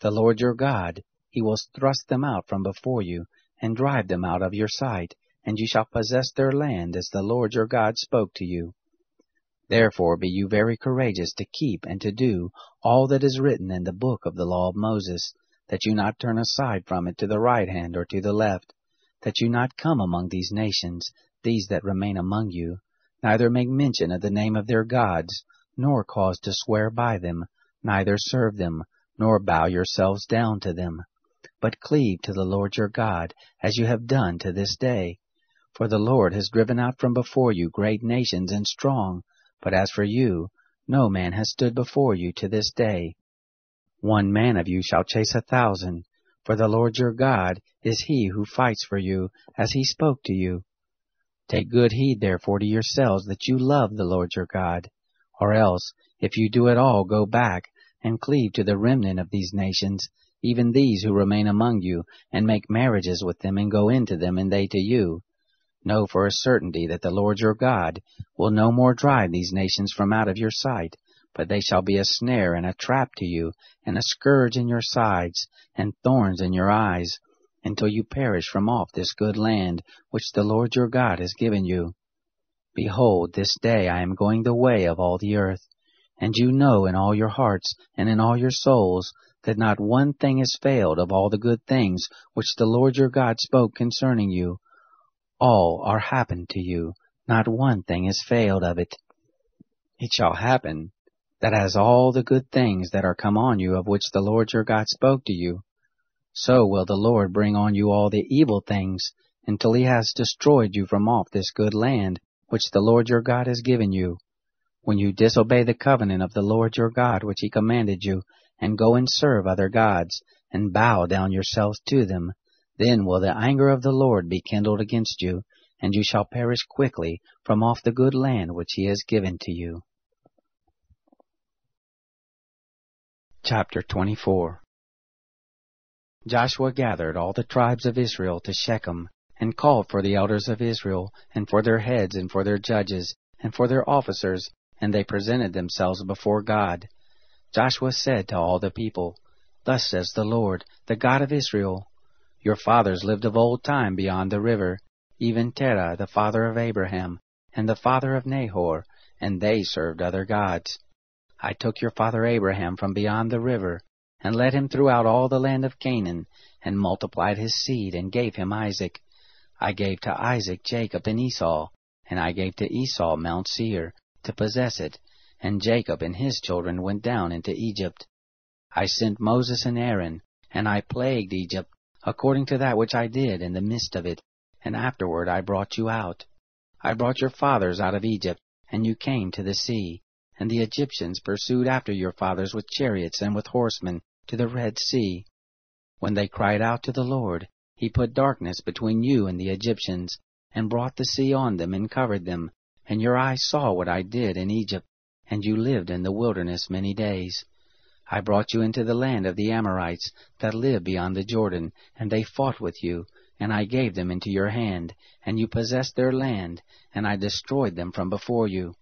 The Lord your God, He will thrust them out from before you, and drive them out of your sight, and you shall possess their land as the Lord your God spoke to you. Therefore be you very courageous to keep and to do all that is written in the book of the law of Moses, that you not turn aside from it to the right hand or to the left, that you not come among these nations, these that remain among you, neither make mention of the name of their gods, nor cause to swear by them, neither serve them, nor bow yourselves down to them, but cleave to the Lord your God, as you have done to this day. For the Lord has driven out from before you great nations and strong, but as for you, no man has stood before you to this day. One man of you shall chase 1,000, for the Lord your God is He who fights for you, as He spoke to you. Take good heed, therefore, to yourselves that you love the Lord your God, or else, if you do at all, go back and cleave to the remnant of these nations, even these who remain among you, and make marriages with them, and go into them, and they to you. Know for a certainty that the Lord your God will no more drive these nations from out of your sight, but they shall be a snare and a trap to you, and a scourge in your sides, and thorns in your eyes, until you perish from off this good land which the Lord your God has given you. Behold, this day I am going the way of all the earth, and you know in all your hearts and in all your souls that not one thing has failed of all the good things which the Lord your God spoke concerning you. All are happened to you, not one thing has failed of it. It shall happen that as all the good things that are come on you of which the Lord your God spoke to you, so will the Lord bring on you all the evil things, until he has destroyed you from off this good land which the Lord your God has given you. When you disobey the covenant of the Lord your God which he commanded you, and go and serve other gods, and bow down yourselves to them, then will the anger of the Lord be kindled against you, and you shall perish quickly from off the good land which he has given to you. Chapter 24. Joshua gathered all the tribes of Israel to Shechem, and called for the elders of Israel, and for their heads, and for their judges, and for their officers, and they presented themselves before God. Joshua said to all the people, Thus says the Lord, the God of Israel, Your fathers lived of old time beyond the river, even Terah, the father of Abraham, and the father of Nahor, and they served other gods. I took your father Abraham from beyond the river, and led him throughout all the land of Canaan, and multiplied his seed, and gave him Isaac. I gave to Isaac Jacob and Esau, and I gave to Esau Mount Seir, to possess it, and Jacob and his children went down into Egypt. I sent Moses and Aaron, and I plagued Egypt, according to that which I did in the midst of it, and afterward I brought you out. I brought your fathers out of Egypt, and you came to the sea, and the Egyptians pursued after your fathers with chariots and with horsemen, to the Red Sea. When they cried out to the Lord, he put darkness between you and the Egyptians, and brought the sea on them and covered them, and your eyes saw what I did in Egypt, and you lived in the wilderness many days. I brought you into the land of the Amorites that live beyond the Jordan, and they fought with you, and I gave them into your hand, and you possessed their land, and I destroyed them from before you.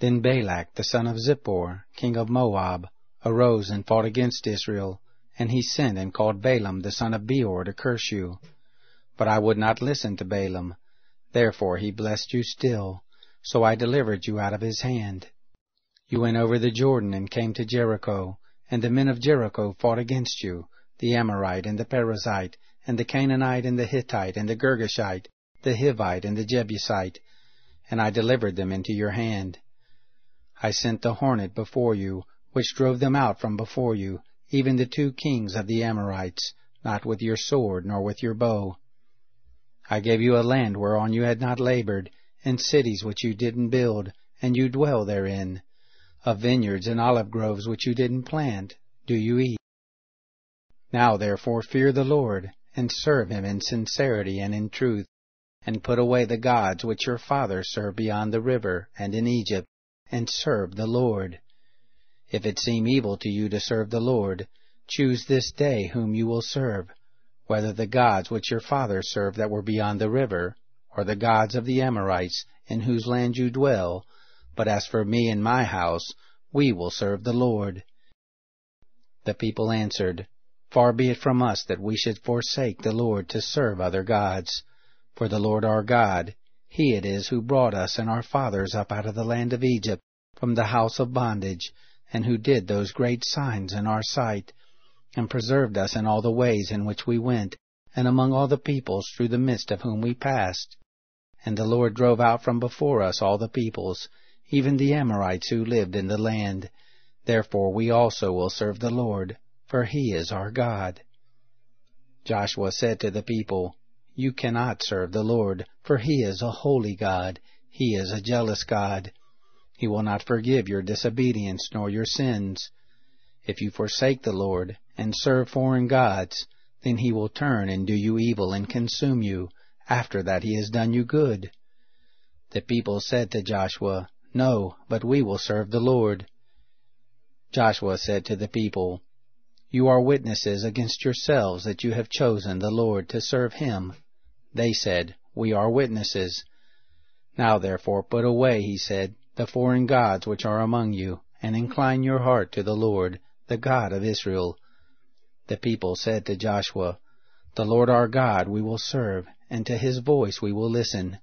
Then Balak the son of Zippor, king of Moab, arose and fought against Israel, and he sent and called Balaam the son of Beor to curse you. But I would not listen to Balaam, therefore he blessed you still, so I delivered you out of his hand. You went over the Jordan and came to Jericho, and the men of Jericho fought against you, the Amorite and the Perizzite, and the Canaanite and the Hittite and the Girgashite, the Hivite and the Jebusite, and I delivered them into your hand. I sent the hornet before you, which drove them out from before you, even the two kings of the Amorites, not with your sword nor with your bow. I gave you a land whereon you had not labored, and cities which you didn't build, and you dwell therein, of vineyards and olive groves which you didn't plant, do you eat. Now therefore fear the Lord, and serve him in sincerity and in truth, and put away the gods which your fathers served beyond the river and in Egypt, and serve the Lord. If it seem evil to you to serve the Lord, choose this day whom you will serve, whether the gods which your fathers served that were beyond the river, or the gods of the Amorites, in whose land you dwell, but as for me and my house, we will serve the Lord. The people answered, Far be it from us that we should forsake the Lord to serve other gods. For the Lord our God, he it is who brought us and our fathers up out of the land of Egypt, from the house of bondage, and who did those great signs in our sight, and preserved us in all the ways in which we went, and among all the peoples through the midst of whom we passed. And the Lord drove out from before us all the peoples, even the Amorites who lived in the land. Therefore we also will serve the Lord, for he is our God. Joshua said to the people, You cannot serve the Lord, for he is a holy God, he is a jealous God. He will not forgive your disobedience nor your sins. If you forsake the Lord, and serve foreign gods, then he will turn and do you evil and consume you, after that he has done you good. The people said to Joshua, "No, but we will serve the Lord." Joshua said to the people, "You are witnesses against yourselves that you have chosen the Lord to serve him." They said, "We are witnesses." "Now therefore put away," he said, "the foreign gods which are among you, and incline your heart to the Lord, the God of Israel." The people said to Joshua, "The Lord our God we will serve, and to his voice we will listen."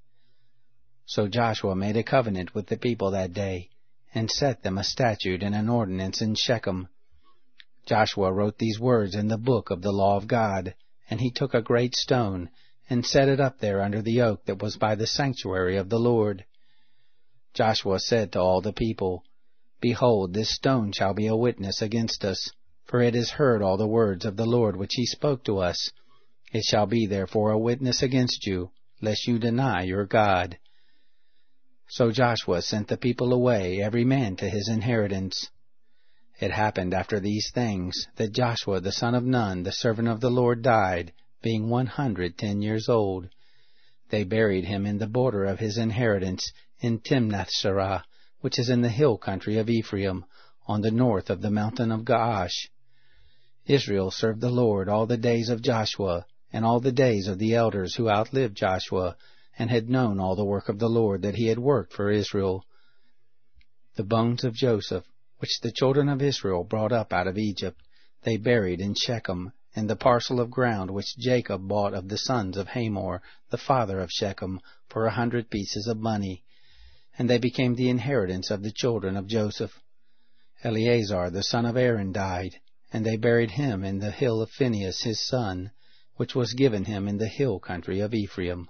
So Joshua made a covenant with the people that day, and set them a statute and an ordinance in Shechem. Joshua wrote these words in the book of the law of God, and he took a great stone, and set it up there under the oak that was by the sanctuary of the Lord. Joshua said to all the people, "Behold, this stone shall be a witness against us, for it has heard all the words of the Lord which he spoke to us. It shall be therefore a witness against you, lest you deny your God." So Joshua sent the people away, every man to his inheritance. It happened after these things that Joshua the son of Nun, the servant of the Lord, died, being 110 years old. They buried him in the border of his inheritance, in Timnath-Serah, which is in the hill country of Ephraim, on the north of the mountain of Gaash. Israel served the Lord all the days of Joshua, and all the days of the elders who outlived Joshua, and had known all the work of the Lord that he had worked for Israel. The bones of Joseph, which the children of Israel brought up out of Egypt, they buried in Shechem, in the parcel of ground which Jacob bought of the sons of Hamor, the father of Shechem, for 100 pieces of money, and they became the inheritance of the children of Joseph. Eleazar the son of Aaron died, and they buried him in the hill of Phinehas his son, which was given him in the hill country of Ephraim.